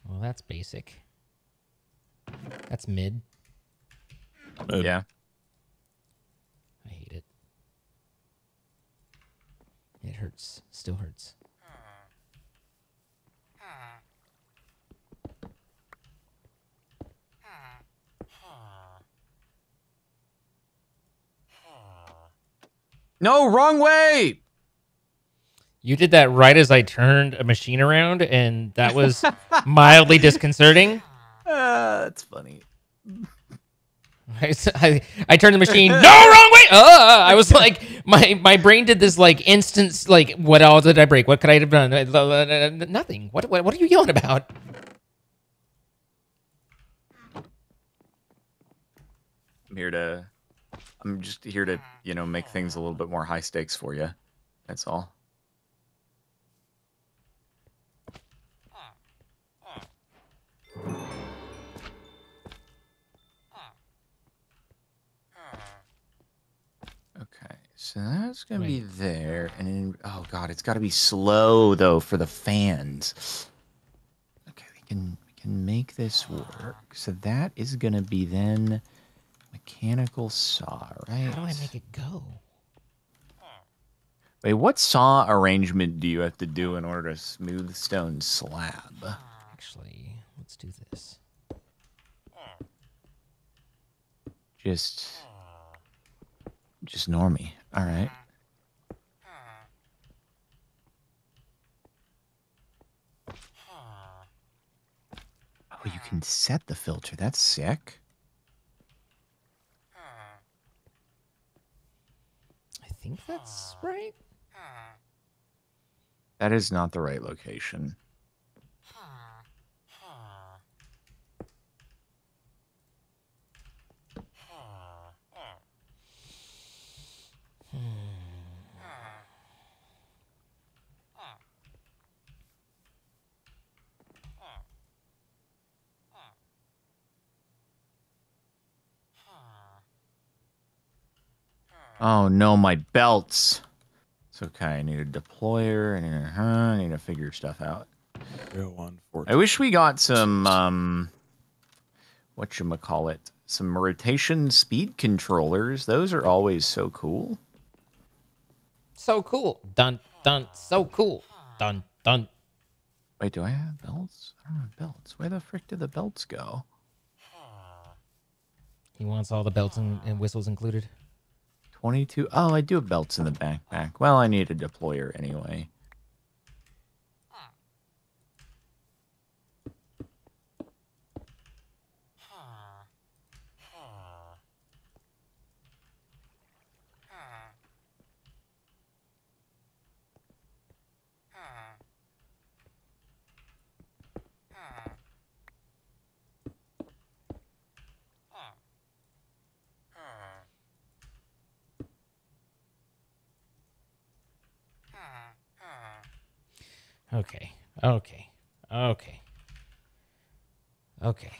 Well, that's basic. That's mid. Yeah. I hate it. It hurts. Still hurts. No, wrong way. You did that right as I turned a machine around, and that was mildly disconcerting. That's funny. I turned the machine. No, wrong way. I was like, my brain did this like instant, like, what else did I break? What could I have done? Nothing. What are you yelling about? I'm just here to, you know, make things a little bit more high stakes for you. That's all. So that's going to be there. And then, oh, God, it's got to be slow, though, for the fans. Okay, we can make this work. So that is going to be then mechanical saw, right? How do I make it go? Wait, what saw arrangement do you have to do in order to smooth stone slab? Actually, let's do this. Just normie. All right. Oh, you can set the filter. That's sick. I think that's right. That is not the right location. Oh no, my belts. It's okay. I need a deployer, and I need to figure stuff out. I wish we got some whatchamacallit, some rotation speed controllers. Those are always so cool. So cool. Dun dun. So cool. Dun dun. Wait, do I have belts? I don't have belts. Where the frick do the belts go? He wants all the belts and whistles included. 22. Oh, I do have belts in the backpack. Well, I need a deployer anyway. Okay, okay, okay, okay.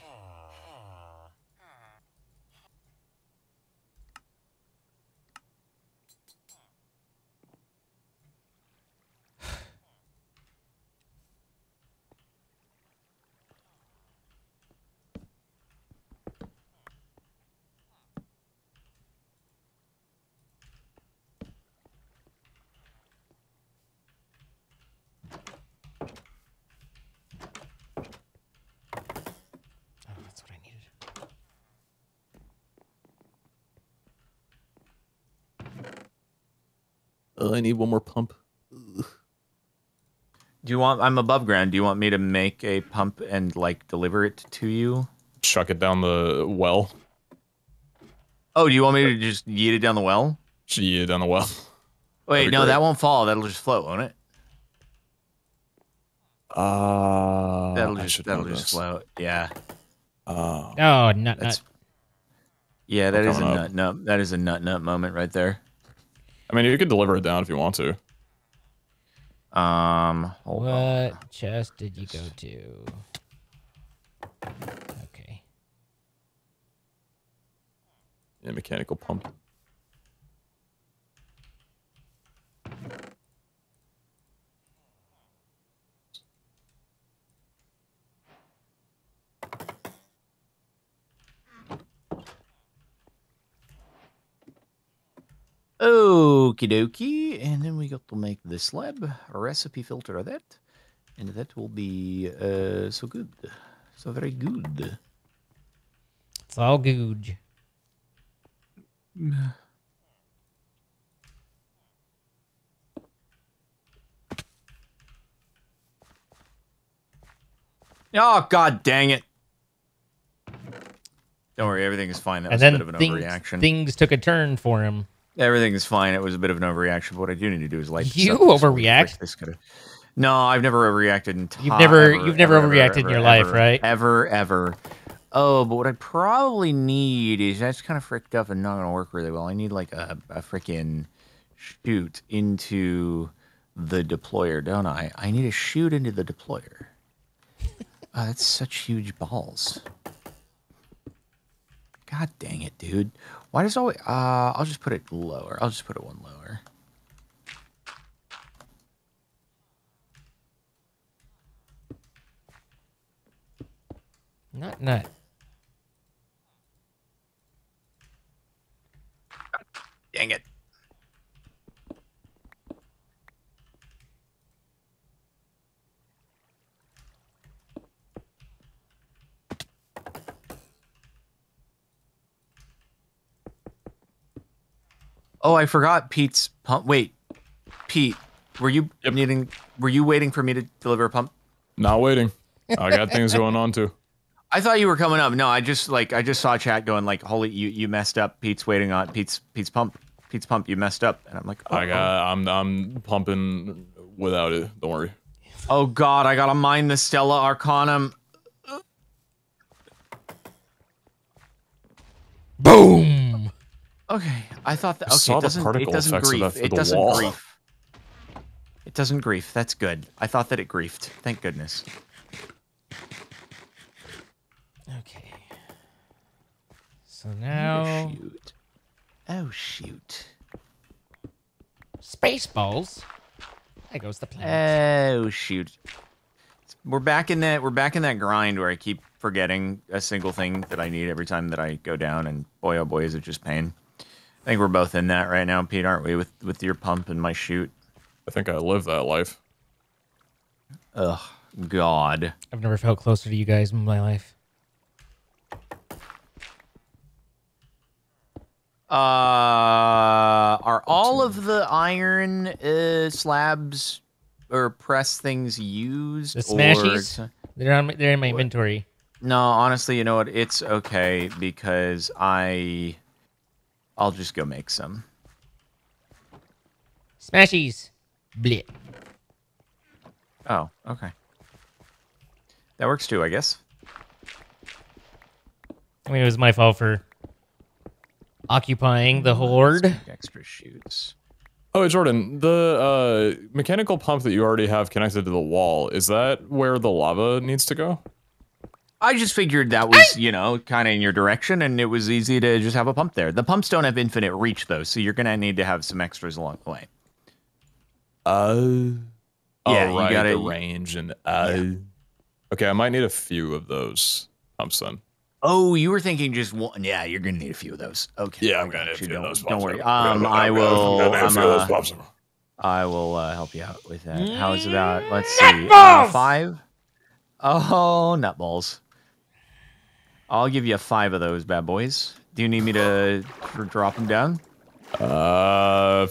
I need one more pump. Ugh. Do you want? I'm above ground. Do you want me to make a pump and like deliver it to you? Chuck it down the well. Oh, do you want me to just yeet it down the well? Just yeet it down the well. Wait, no, great. That won't fall. That'll just float, won't it? That'll just float. Yeah. Oh, nut. Yeah, that is a nut nut. That is a nut nut moment right there. I mean, you could deliver it down if you want to. Hold on. Chest did you go to? Okay. Yeah, mechanical pump. Okie dokie, and then we got to make the slab, recipe filter that, and that will be so good, so very good. It's all good. Oh, god dang it. Don't worry, everything is fine. That was a bit of an overreaction. Things took a turn for him. Everything is fine. It was a bit of an overreaction. But what I do need to do is light this up. You overreact? No, I've never overreacted in time. You've never overreacted in your life, right? Ever. Oh, but what I probably need is that's kind of fricked up and not going to work really well. I need like a frickin' shoot into the deployer, don't I? I need a shoot into the deployer. Oh, that's such huge balls. God dang it, dude. Why does always... I'll just put it lower. I'll just put it one lower. Not nut. God dang it. Oh, I forgot Pete's pump. Wait, Pete, were you waiting for me to deliver a pump? Not waiting. I got things going on too. I thought you were coming up. No, I just saw chat going like, "Holy, you messed up." Pete's waiting on Pete's pump. You messed up, and I'm like, oh, I'm pumping without it. Don't worry. Oh God, I gotta mine the Stella Arcanum. Boom. Okay, I thought that. Okay, it doesn't grief. It doesn't grief. That's good. I thought that it griefed. Thank goodness. Okay. So now. Shoot. Oh shoot! Spaceballs. There goes the planet. Oh shoot! We're back in that. We're back in that grind where I keep forgetting a single thing that I need every time that I go down, and boy oh boy is it just pain. I think we're both in that right now, Pete, aren't we? With your pump and my shoot. I think I live that life. Ugh, God. I've never felt closer to you guys in my life. Are all of the iron slabs or press things used? The smashies? Or... They're in my inventory. No, honestly, you know what? It's okay because I'll just go make some. Smashies. Bleh. Oh, okay. That works too, I guess. I mean, it was my fault for occupying the horde. Extra shoots. Oh, Jordan, the mechanical pump that you already have connected to the wall, is that where the lava needs to go? I just figured that was, you know, kind of in your direction, and it was easy to just have a pump there. The pumps don't have infinite reach, though, so you're going to need to have some extras along the way. Yeah, right, you got to range and yeah. Okay, I might need a few of those pumps then. Oh, you were thinking just one? Yeah, you're going to need a few of those. Okay. Yeah, I'm going to need a few of those. Don't worry. I will help you out with that. How is about? Let's see. 5. Oh, nutballs. I'll give you 5 of those bad boys. Do you need me to drop them down? If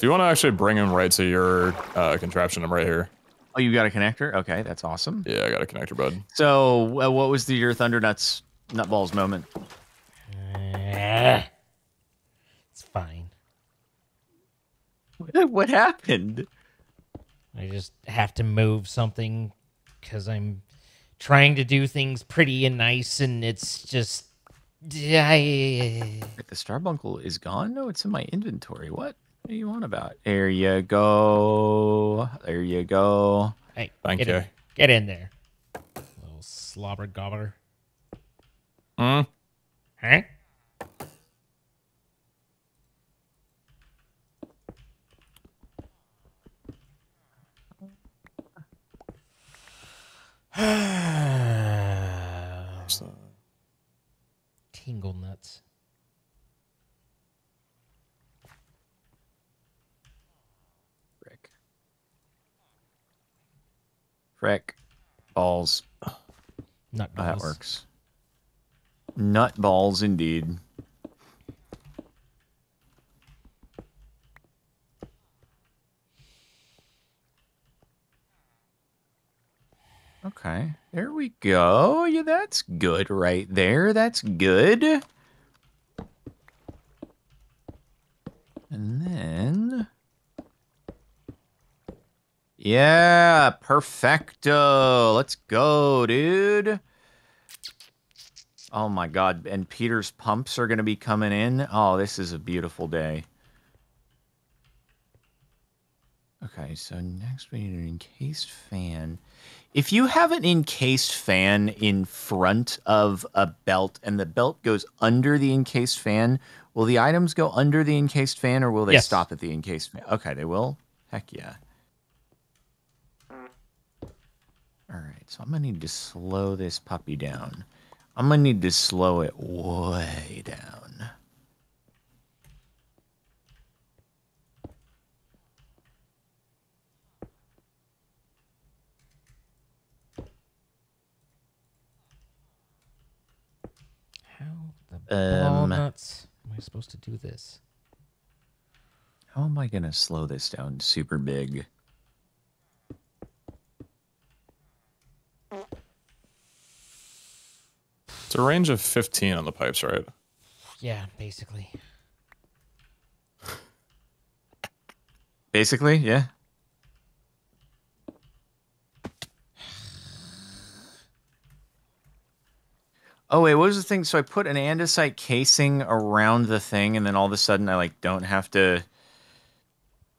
you want to actually bring them right to your contraption, I'm right here. Oh, you got a connector? Okay, that's awesome. Yeah, I got a connector, bud. So, what was your Thundernuts nutballs moment? It's fine. What happened? I just have to move something because I'm trying to do things pretty and nice, and it's just... The Starbuncle is gone? No, it's in my inventory. What are you on about? There you go. There you go. Hey, get in there. Little slobber gobbler. Huh? Tingle nuts. Frick. Balls. Nut balls. That works. Nut balls indeed. Okay, there we go. Yeah, that's good right there. That's good. And then... yeah, perfecto. Let's go, dude. Oh my God, and Peter's pumps are going to be coming in. Oh, this is a beautiful day. Okay, so next we need an encased fan. If you have an encased fan in front of a belt and the belt goes under the encased fan, will the items go under the encased fan or will they yes. stop at the encased fan? Okay, they will? Heck yeah. All right, so I'm going to need to slow this puppy down. I'm going to need to slow it way down. How the nuts am I supposed to do this? How am I going to slow this down super big? It's a range of 15 on the pipes, right? Yeah, basically. Basically, yeah. Oh, wait, what was the thing? So I put an andesite casing around the thing, and then all of a sudden I, like, don't have to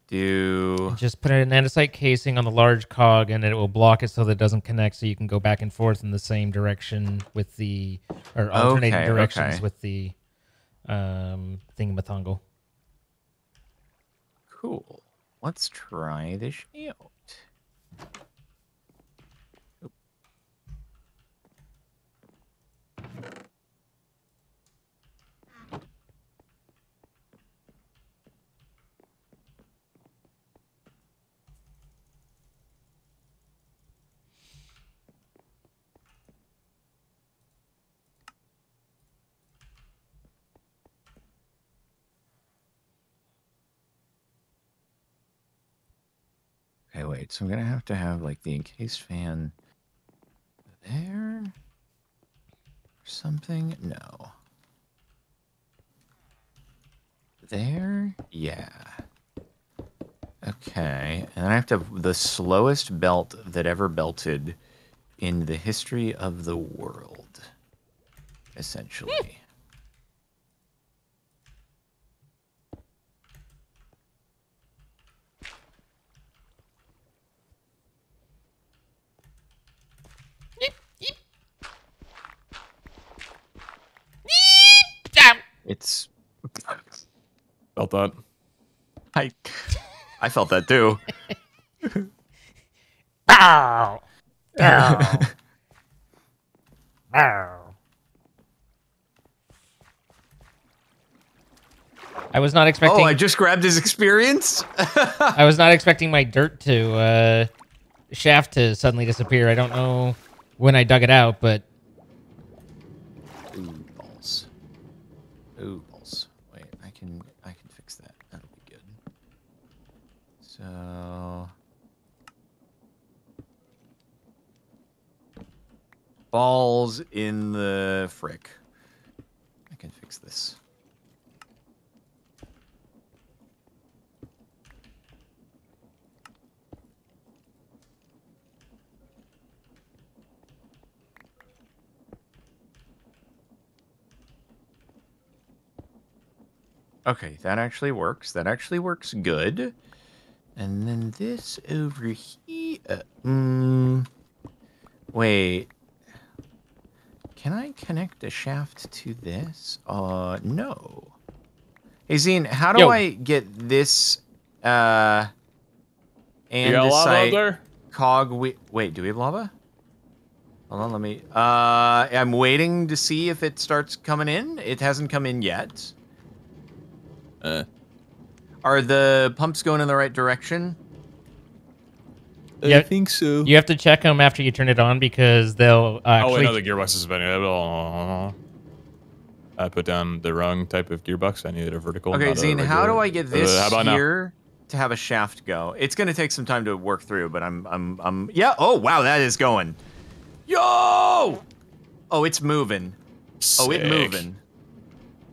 do... Just put an andesite casing on the large cog, and it will block it so that it doesn't connect, so you can go back and forth in the same direction with the... or alternating directions with the thingamathongle. Cool. Let's try this out. Oh. Okay, wait, so I'm going to have, like, the encased fan there or something? No. There? Yeah. Okay, and I have to have the slowest belt that ever belted in the history of the world, essentially. It's felt that. I felt that too. Bow. Bow. Bow. I was not expecting. Oh, I just grabbed his experience. I was not expecting my dirt to shaft to suddenly disappear. I don't know when I dug it out, but. Ooh, balls. Wait, I can fix that. That'll be good. So... balls in the frick. I can fix this. Okay, that actually works. That actually works good. And then this over here... wait. Can I connect a shaft to this? No. Hey, Zine, how do I get this... and the site cog... wait, do we have lava? Hold on, let me... I'm waiting to see if it starts coming in. It hasn't come in yet. Are the pumps going in the right direction? I think so. You have to check them after you turn it on because they'll actually... Oh, wait, no, the gearbox is bending. I put down the wrong type of gearbox. I needed a vertical. Okay, Zine, how do I get this here to have a shaft go? It's going to take some time to work through, but I'm... yeah, oh, wow, that is going. Yo! Oh, it's moving. Sick. Oh, it's moving.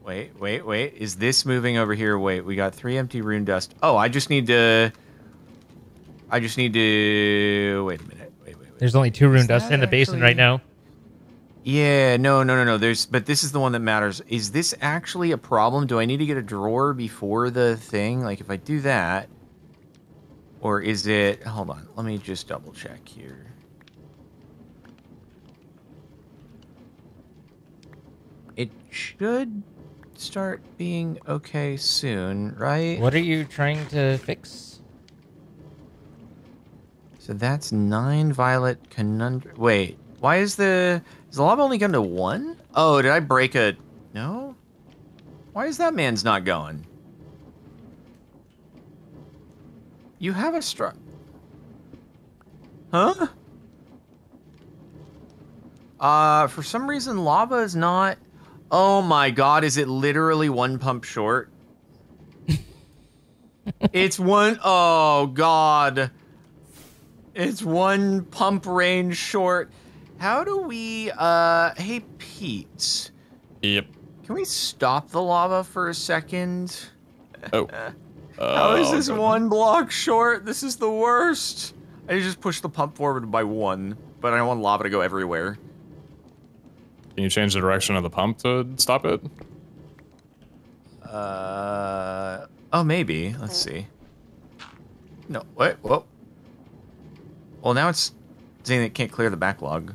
Wait, wait, wait. Is this moving over here? Wait, we got 3 empty rune dust. Oh, I just need to... Wait a minute. Wait. There's only 2 rune dust in the basin right now. Yeah, no. There's, but this is the one that matters. Is this actually a problem? Do I need to get a drawer before the thing? Like, if I do that, or is it? Hold on, let me just double check here. It should start being okay soon, right? What are you trying to fix? So that's 9 Violet Conundrum. Wait, why is the? Has the lava only come to 1? Oh, did I break a... No? Why is that man's not going? You have a struck... Huh? For some reason, lava is not... Oh my god, is it literally 1 pump short? It's 1... Oh, god. It's 1 pump range short... How do we, hey, Pete. Yep. Can we stop the lava for a second? Oh. How is this 1 block short? This is the worst. I just pushed the pump forward by 1, but I don't want lava to go everywhere. Can you change the direction of the pump to stop it? Oh, maybe. Let's see. No, wait, whoa. Well, now it's saying it can't clear the backlog.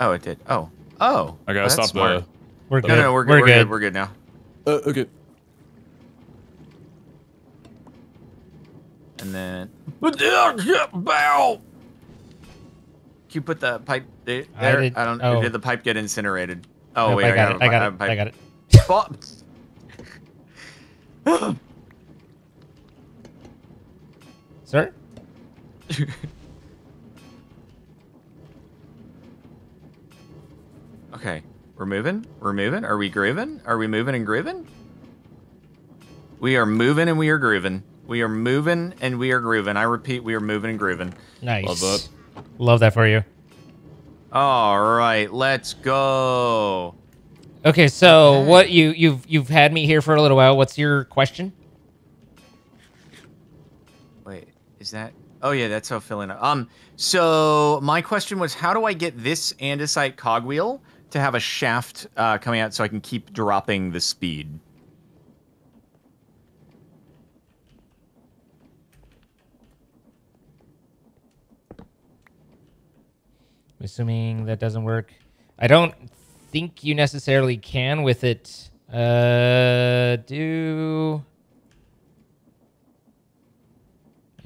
Oh, it did. Oh. Oh. I gotta stop the... We're good. No, we're good. We're good now. Okay. And then... Can you put the pipe there? I don't know. Oh. Did the pipe get incinerated? Oh, nope, wait. I got it. Sir? Okay, we're moving. Are we grooving? Are we moving and grooving? We are moving and we are grooving. We are moving and we are grooving. I repeat, we are moving and grooving. Nice. Love that for you. All right, let's go. Okay, so what you've had me here for a little while. What's your question? Wait, is that? Oh yeah, that's how filling up. So my question was, how do I get this andesite cogwheel to have a shaft coming out so I can keep dropping the speed? I'm assuming that doesn't work. I don't think you necessarily can with it.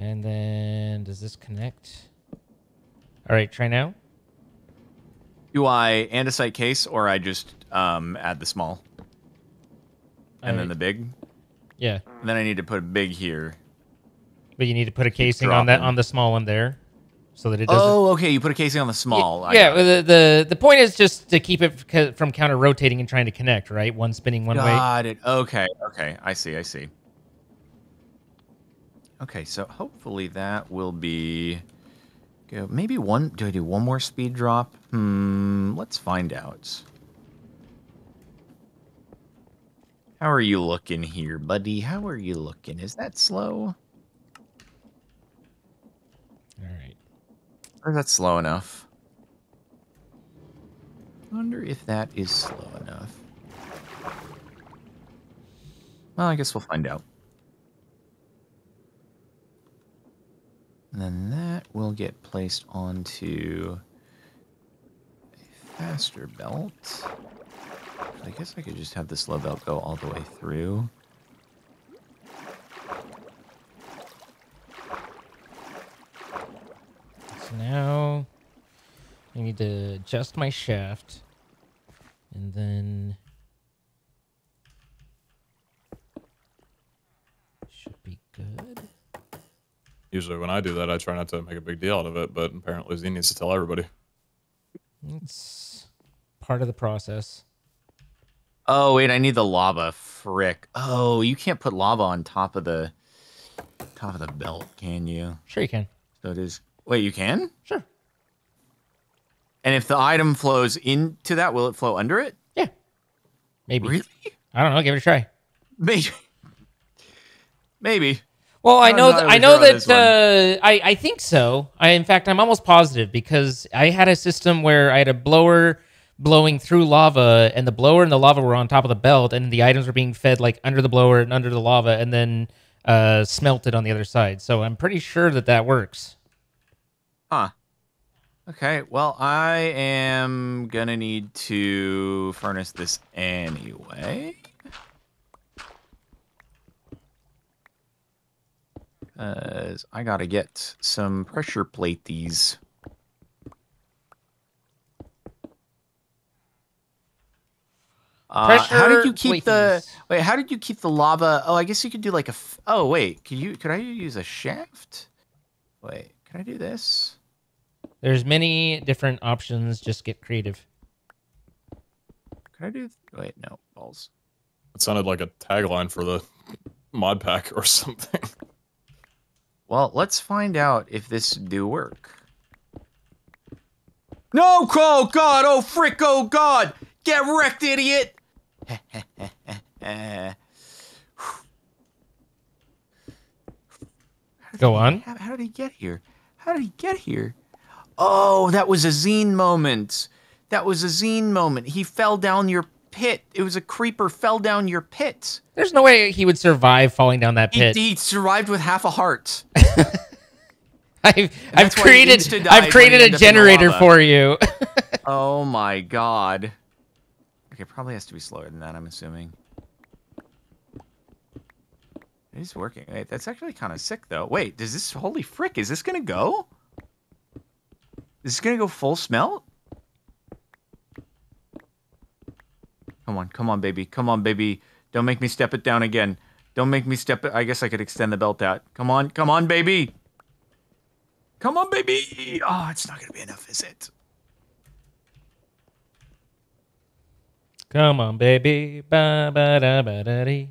And then, does this connect? All right, try now. Do I andesite case, or I just add the small? And then the big? Yeah. And then I need to put a big here. But you need to put a casing on that on the small one there, so that it doesn't... Oh, okay, you put a casing on the small. Yeah, the point is just to keep it from counter-rotating and trying to connect, right? One spinning one way. Got it. Okay, okay. I see. Okay, so hopefully that will be... Maybe one... Do I do one more speed drop? Let's find out. How are you looking here, buddy? How are you looking? Is that slow? All right. Or is that slow enough? I wonder if that is slow enough. Well, I guess we'll find out. And then that will get placed onto a faster belt. I guess I could just have the slow belt go all the way through. So now I need to adjust my shaft and then should be good. Usually when I do that, I try not to make a big deal out of it, but apparently Z needs to tell everybody. It's part of the process. Oh, wait, I need the lava. Frick. Oh, you can't put lava on top of the belt, can you? Sure you can. So it is... Wait, you can? Sure. And if the item flows into that, will it flow under it? Yeah. Maybe. Really? I don't know. Give it a try. Maybe. Maybe. Well, I think so. In fact, I'm almost positive because I had a system where I had a blower blowing through lava, and the blower and the lava were on top of the belt, and the items were being fed like under the blower and under the lava, and then smelted on the other side. So I'm pretty sure that that works. Huh. Okay. Well, I am gonna need to furnace this anyway. I gotta get some pressure plate these. How did you keep the wait? How did you keep the lava? Oh, I guess you could do like a. Oh wait, can you? Could I use a shaft? Wait, can I do this? There's many different options. Just get creative. Can I do? Wait, no balls. It sounded like a tagline for the mod pack or something. Well, let's find out if this do work. No! Oh, God! Oh, frick! Oh, God! Get wrecked, idiot! Go on. How did he get here? How did he get here? Oh, that was a zine moment. That was a zine moment. He fell down your pit. It was a creeper fell down your pit. There's no way he would survive falling down that pit. He survived with half a heart. I've created a generator for you. Oh my God. Okay, probably has to be slower than that, I'm assuming. It is working. Wait, that's actually kind of sick though. Wait, does this holy frick, is this gonna go? Is this gonna go full smelt? Come on, come on, baby. Come on, baby. Don't make me step it down again. Don't make me step it. I guess I could extend the belt out. Come on, come on, baby. Come on, baby. Oh, it's not going to be enough, is it? Come on, baby. Ba, ba, da, ba, da, dee.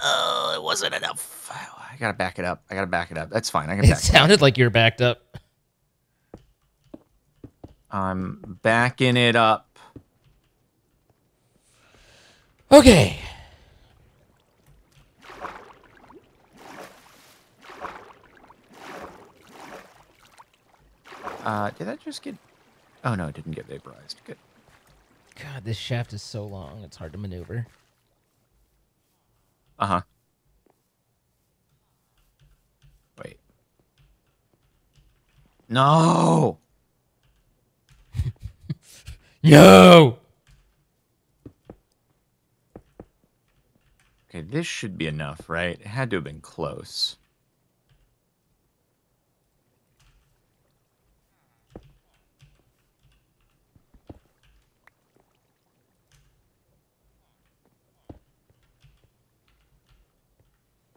Oh, it wasn't enough. I got to back it up. I got to back it up. That's fine. I can back it up. It sounded like you were backed up. I'm backing it up. Okay. Did that just get... Oh, no, it didn't get vaporized. Good. God, this shaft is so long, it's hard to maneuver. Uh-huh. Wait. No! Yo! Okay, this should be enough, right? It had to have been close.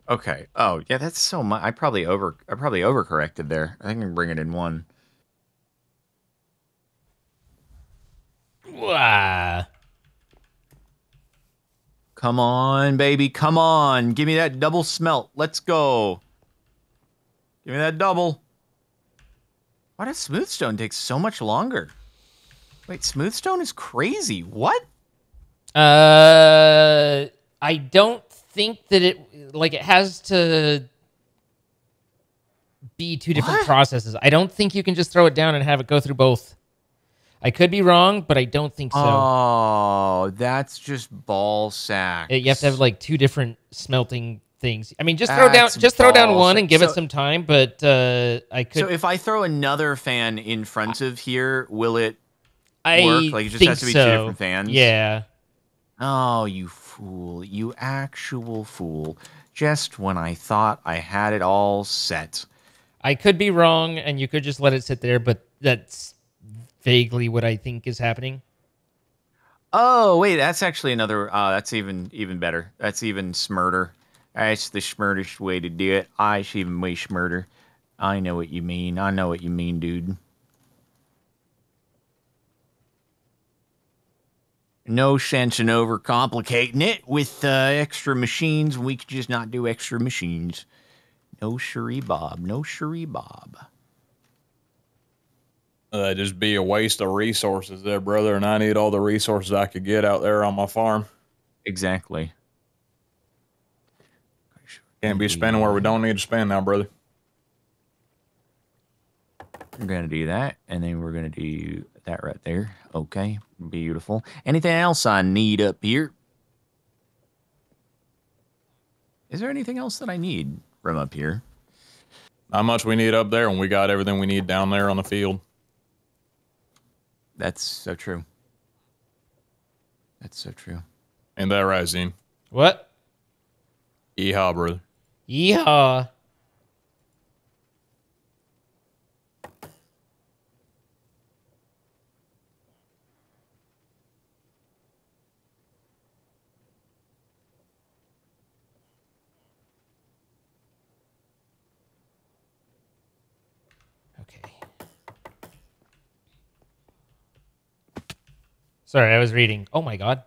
Okay. Oh, yeah, that's so much. I probably overcorrected there. I think I can bring it in one. Wow. Come on, baby. Come on. Give me that double smelt. Let's go. Give me that double. Why does smoothstone take so much longer? Wait, smoothstone is crazy. What? I don't think that it, like, it has to be two different processes. I don't think you can just throw it down and have it go through both. I could be wrong, but I don't think so. Oh, that's just ball sack. You have to have like two different smelting things. I mean, just throw down one and give it some time. But I could. So if I throw another fan in front of here, will it work? Like it just has to be two different fans. Yeah. Oh, you fool! You actual fool! Just when I thought I had it all set. I could be wrong, and you could just let it sit there. But that's vaguely what I think is happening. Oh wait, that's actually another. That's even better. That's even smarter. That's the smartest way to do it. It's even way smarter. I know what you mean. I know what you mean, dude. No sense in overcomplicating it with extra machines. We could just not do extra machines. No sheree bob. No sheree bob. That'd just be a waste of resources there, brother, and I need all the resources I could get out there on my farm. Exactly. Can't be spending where we don't need to spend now, brother. We're going to do that, and then we're going to do that right there. Okay, beautiful. Anything else I need up here? Is there anything else that I need from up here? Not much we need up there, and we got everything we need down there on the field. That's so true. That's so true. Ain't that right, Zine? What? Yeehaw, brother. Yeehaw. Sorry, I was reading. Oh my god.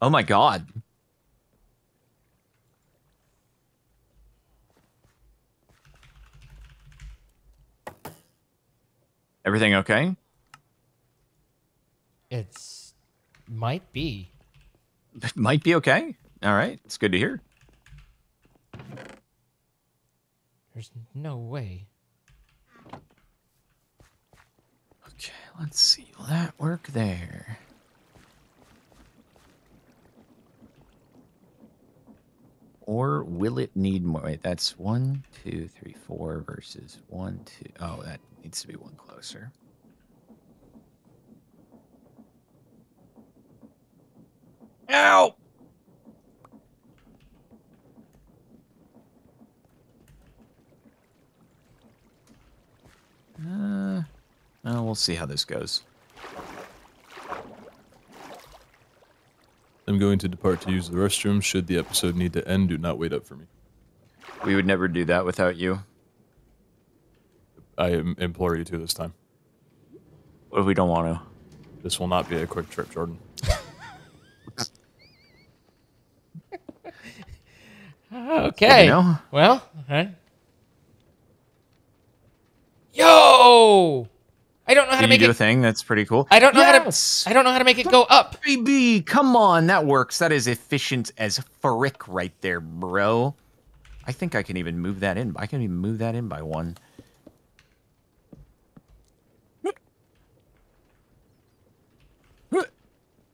Oh my god. Everything okay? It's... might be. It might be okay? Alright, it's good to hear. There's no way. Okay, let's see. Will that work there? Or will it need more? Wait, that's 1, 2, 3, 4 versus 1, 2. Oh, that needs to be one closer. Ow! Well, we'll see how this goes. I'm going to depart to use the restroom. Should the episode need to end, do not wait up for me. We would never do that without you. I implore you to this time. What if we don't want to? This will not be a quick trip, Jordan. Okay. Well, all right. Yo! I don't know how to make it. You do a thing? That's pretty cool. I don't know how to. I don't know how to make it go up. Baby, come on, that works. That is efficient as frick, right there, bro. I think I can even move that in. I can even move that in by one.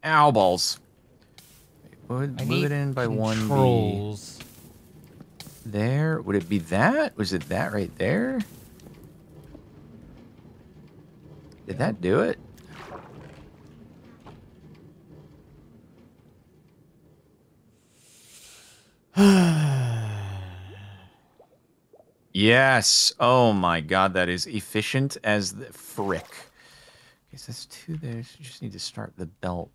Ow, balls. Move it in by controls. One. There. Would it be that? Was it that right there? Did that do it? Yes. Oh my god, that is efficient as the frick. Okay, so that's two there. So you just need to start the belt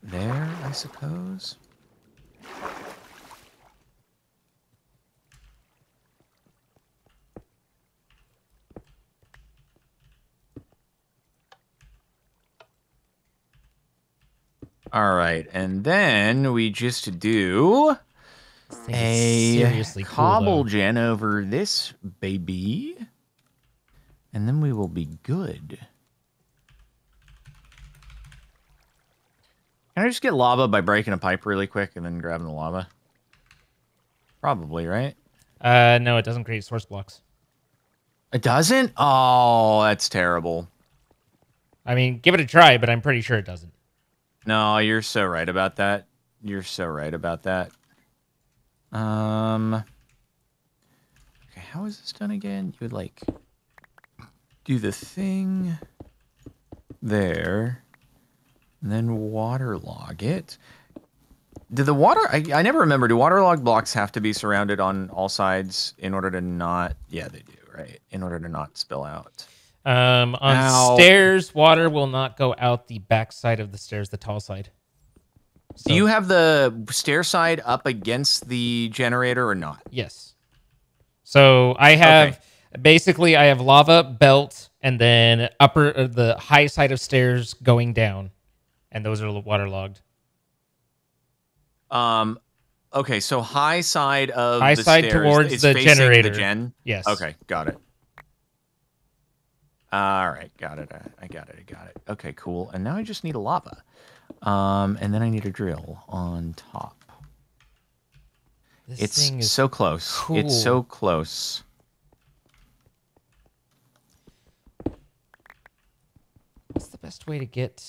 there, I suppose. All right, and then we just do a cobblegen over this baby, and then we will be good. Can I just get lava by breaking a pipe really quick and then grabbing the lava? Probably, right? No, it doesn't create source blocks. It doesn't? Oh, that's terrible. I mean, give it a try, but I'm pretty sure it doesn't. No, you're so right about that. You're so right about that. Okay, how is this done again? You would like do the thing there, and then waterlog it. Did the water? I never remember. Do waterlog blocks have to be surrounded on all sides in order to not? Yeah, they do, right? In order to not spill out. On stairs, water will not go out the back side of the stairs, the tall side. So, do you have the stair side up against the generator or not? Yes. So I have, basically, I have lava, belt, and then upper the high side of stairs going down. And those are waterlogged. Okay, so high side of high the side stairs towards is the facing generator. The gen? Yes. Okay, got it. All right, got it. I got it. Okay, cool. And now I just need a lava, and then I need a drill on top. This thing is so close. Cool. It's so close. What's the best way to get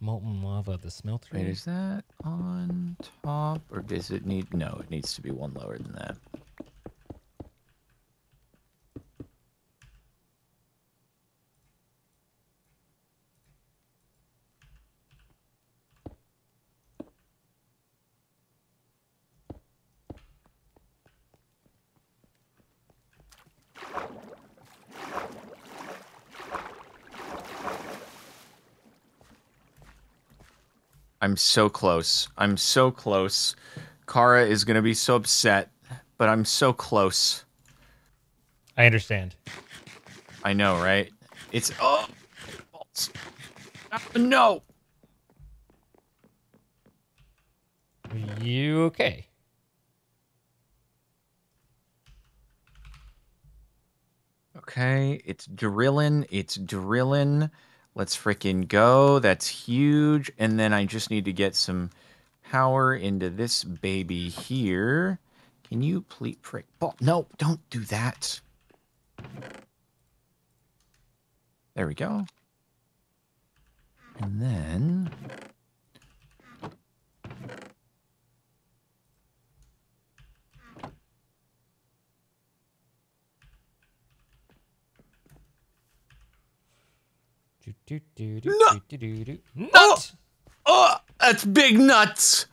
molten lava to smelt through? Wait, is that on top, or does it need? No, it needs to be one lower than that. I'm so close. I'm so close. Kara is going to be so upset, but I'm so close. I understand. I know, right? It's... Oh! No! Are you okay? Okay, it's drilling. It's drilling. Let's frickin' go. That's huge. And then I just need to get some power into this baby here. Can you please prick? Oh, no, don't do that. There we go. And then... Nut! Oh, that's big nuts.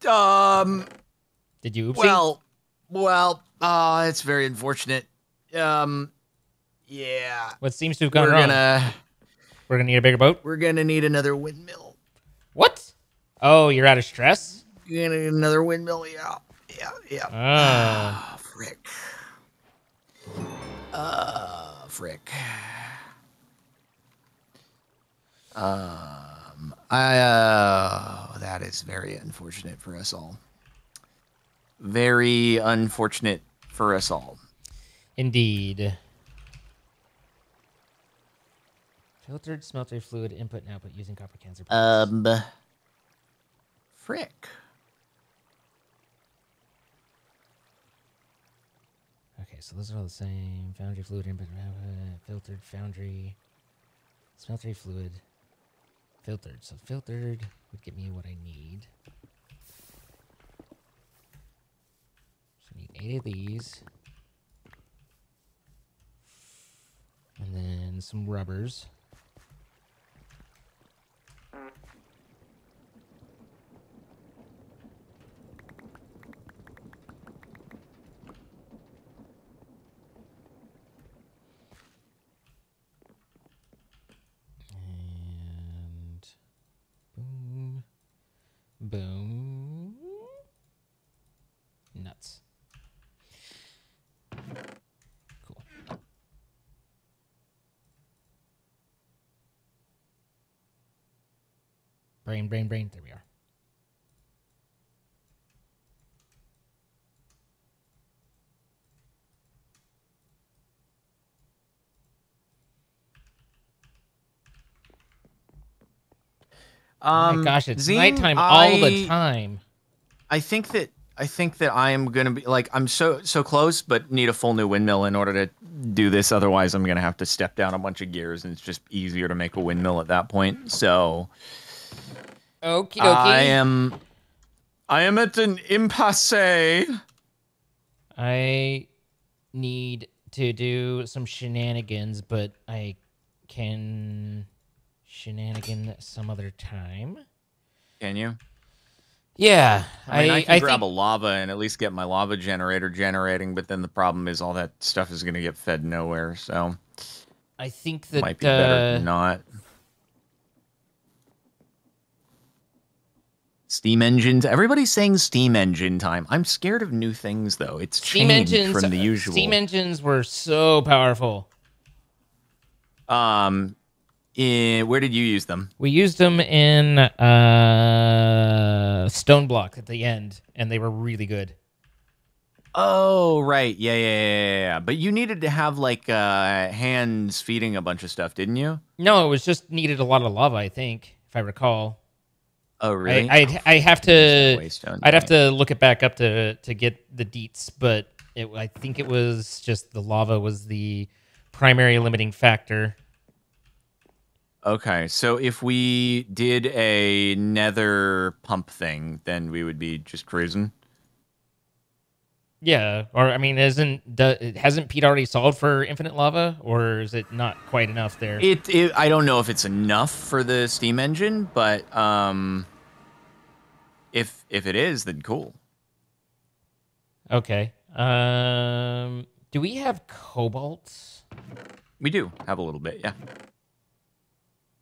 Did you? Oopsie? Well, it's very unfortunate. Yeah. What seems to have gone wrong? We're gonna need a bigger boat. We're gonna need another windmill. What? Oh, you're out of stress. You're gonna need another windmill. Yeah. Frick. Frick. That is very unfortunate for us all. Very unfortunate for us all. Indeed. Filtered smelter fluid input and output using copper cans. Frick. Okay, so those are all the same. Foundry fluid input, filtered foundry, smeltery fluid. Filtered, so filtered would get me what I need. So I need 8 of these. And then some rubbers. Boom. Nuts. Cool. Brain. There we are. Oh my gosh, it's nighttime all the time. I think that I am gonna be like I'm so close, but need a full new windmill in order to do this. Otherwise, I'm gonna have to step down a bunch of gears, and it's just easier to make a windmill at that point. So, okie dokie. I am at an impasse. I need to do some shenanigans, but I can. Shenanigan some other time. Can you? Yeah. I mean, I can grab a lava and at least get my lava generator generating, but then the problem is all that stuff is going to get fed nowhere, so... I think that... Might be better not. Steam engines. Everybody's saying steam engine time. I'm scared of new things, though. It's changed from the usual. Steam engines were so powerful. Where did you use them? We used them in stone block at the end, and they were really good. Oh, right. Yeah. But you needed to have, like, hands feeding a bunch of stuff, didn't you? No, it was just needed a lot of lava, I think, if I recall. Oh, really? I'd have to look it back up to get the deets, but I think it was just the lava was the primary limiting factor. Okay, so if we did a nether pump thing, then we would be just cruising? Yeah, or I mean, hasn't Pete already solved for infinite lava, or is it not quite enough there? I don't know if it's enough for the steam engine, but if it is, then cool. Okay. Do we have cobalt? We do have a little bit, yeah.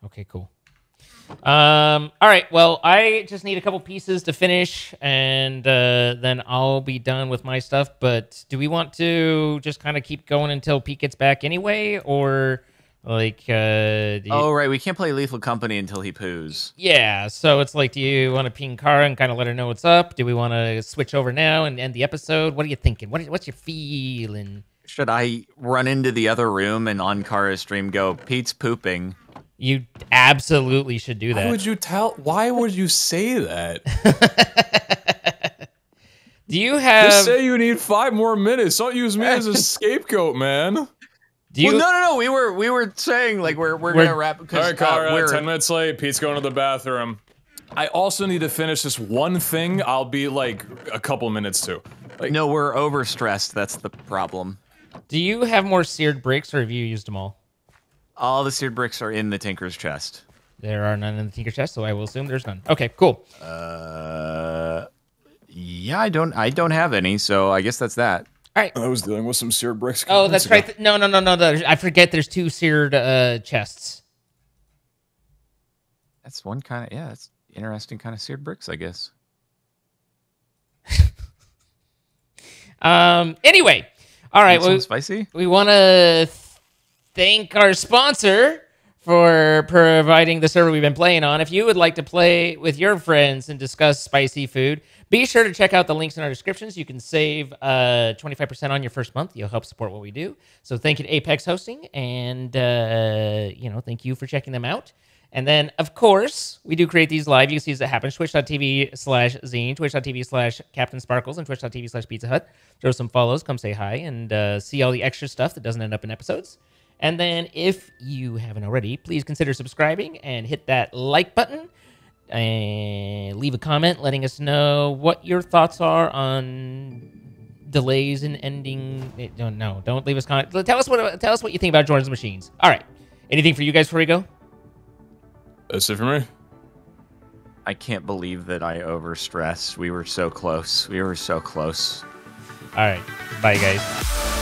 Okay, cool. All right, well, I just need a couple pieces to finish, and then I'll be done with my stuff. But do we want to just kind of keep going until Pete gets back anyway, or like... oh, right, we can't play Lethal Company until he poos. Yeah, so it's like, do you want to ping Kara and kind of let her know what's up? Do we want to switch over now and end the episode? What are you thinking? What's your feeling? Should I run into the other room and on Kara's stream go, Pete's pooping? You absolutely should do that. Why would you tell? Why would you say that? Do you have? Just say you need 5 more minutes. Don't use me as a scapegoat, man. Do you? Well, no. We were saying like we're gonna wrap. All right, Kara, we're 10 minutes late. Pete's going to the bathroom. I also need to finish this one thing. I'll be like a couple minutes too. Like, no, we're overstressed. That's the problem. Do you have more seared bricks, or have you used them all? All the seared bricks are in the Tinker's chest. There are none in the Tinker's chest, so I will assume there's none. Okay, cool. Yeah, I don't have any, so I guess that's that. All right. I was dealing with some seared bricks. Oh, that's right. No. I forget. There's 2 seared chests. That's one kind of That's interesting kind of seared bricks, I guess. Anyway, all right. Well, spicy. We want to. Thank our sponsor for providing the server we've been playing on. If you would like to play with your friends and discuss spicy food, be sure to check out the links in our descriptions. You can save 25% on your first month. You'll help support what we do. So thank you to Apex Hosting, and thank you for checking them out. And then, of course, we do create these live. You can see as it happens. Twitch.tv/zine, Twitch.tv/CaptainSparklez, and Twitch.tv/PeteZahHutt. Throw some follows. Come say hi and see all the extra stuff that doesn't end up in episodes. And then if you haven't already, please consider subscribing and hit that like button and leave a comment letting us know what your thoughts are on delays in ending. No, don't leave us comment. Tell us what you think about Jordan's machines. All right. Anything for you guys before we go? That's it for me. I can't believe that I overstressed. We were so close. All right. Bye, guys.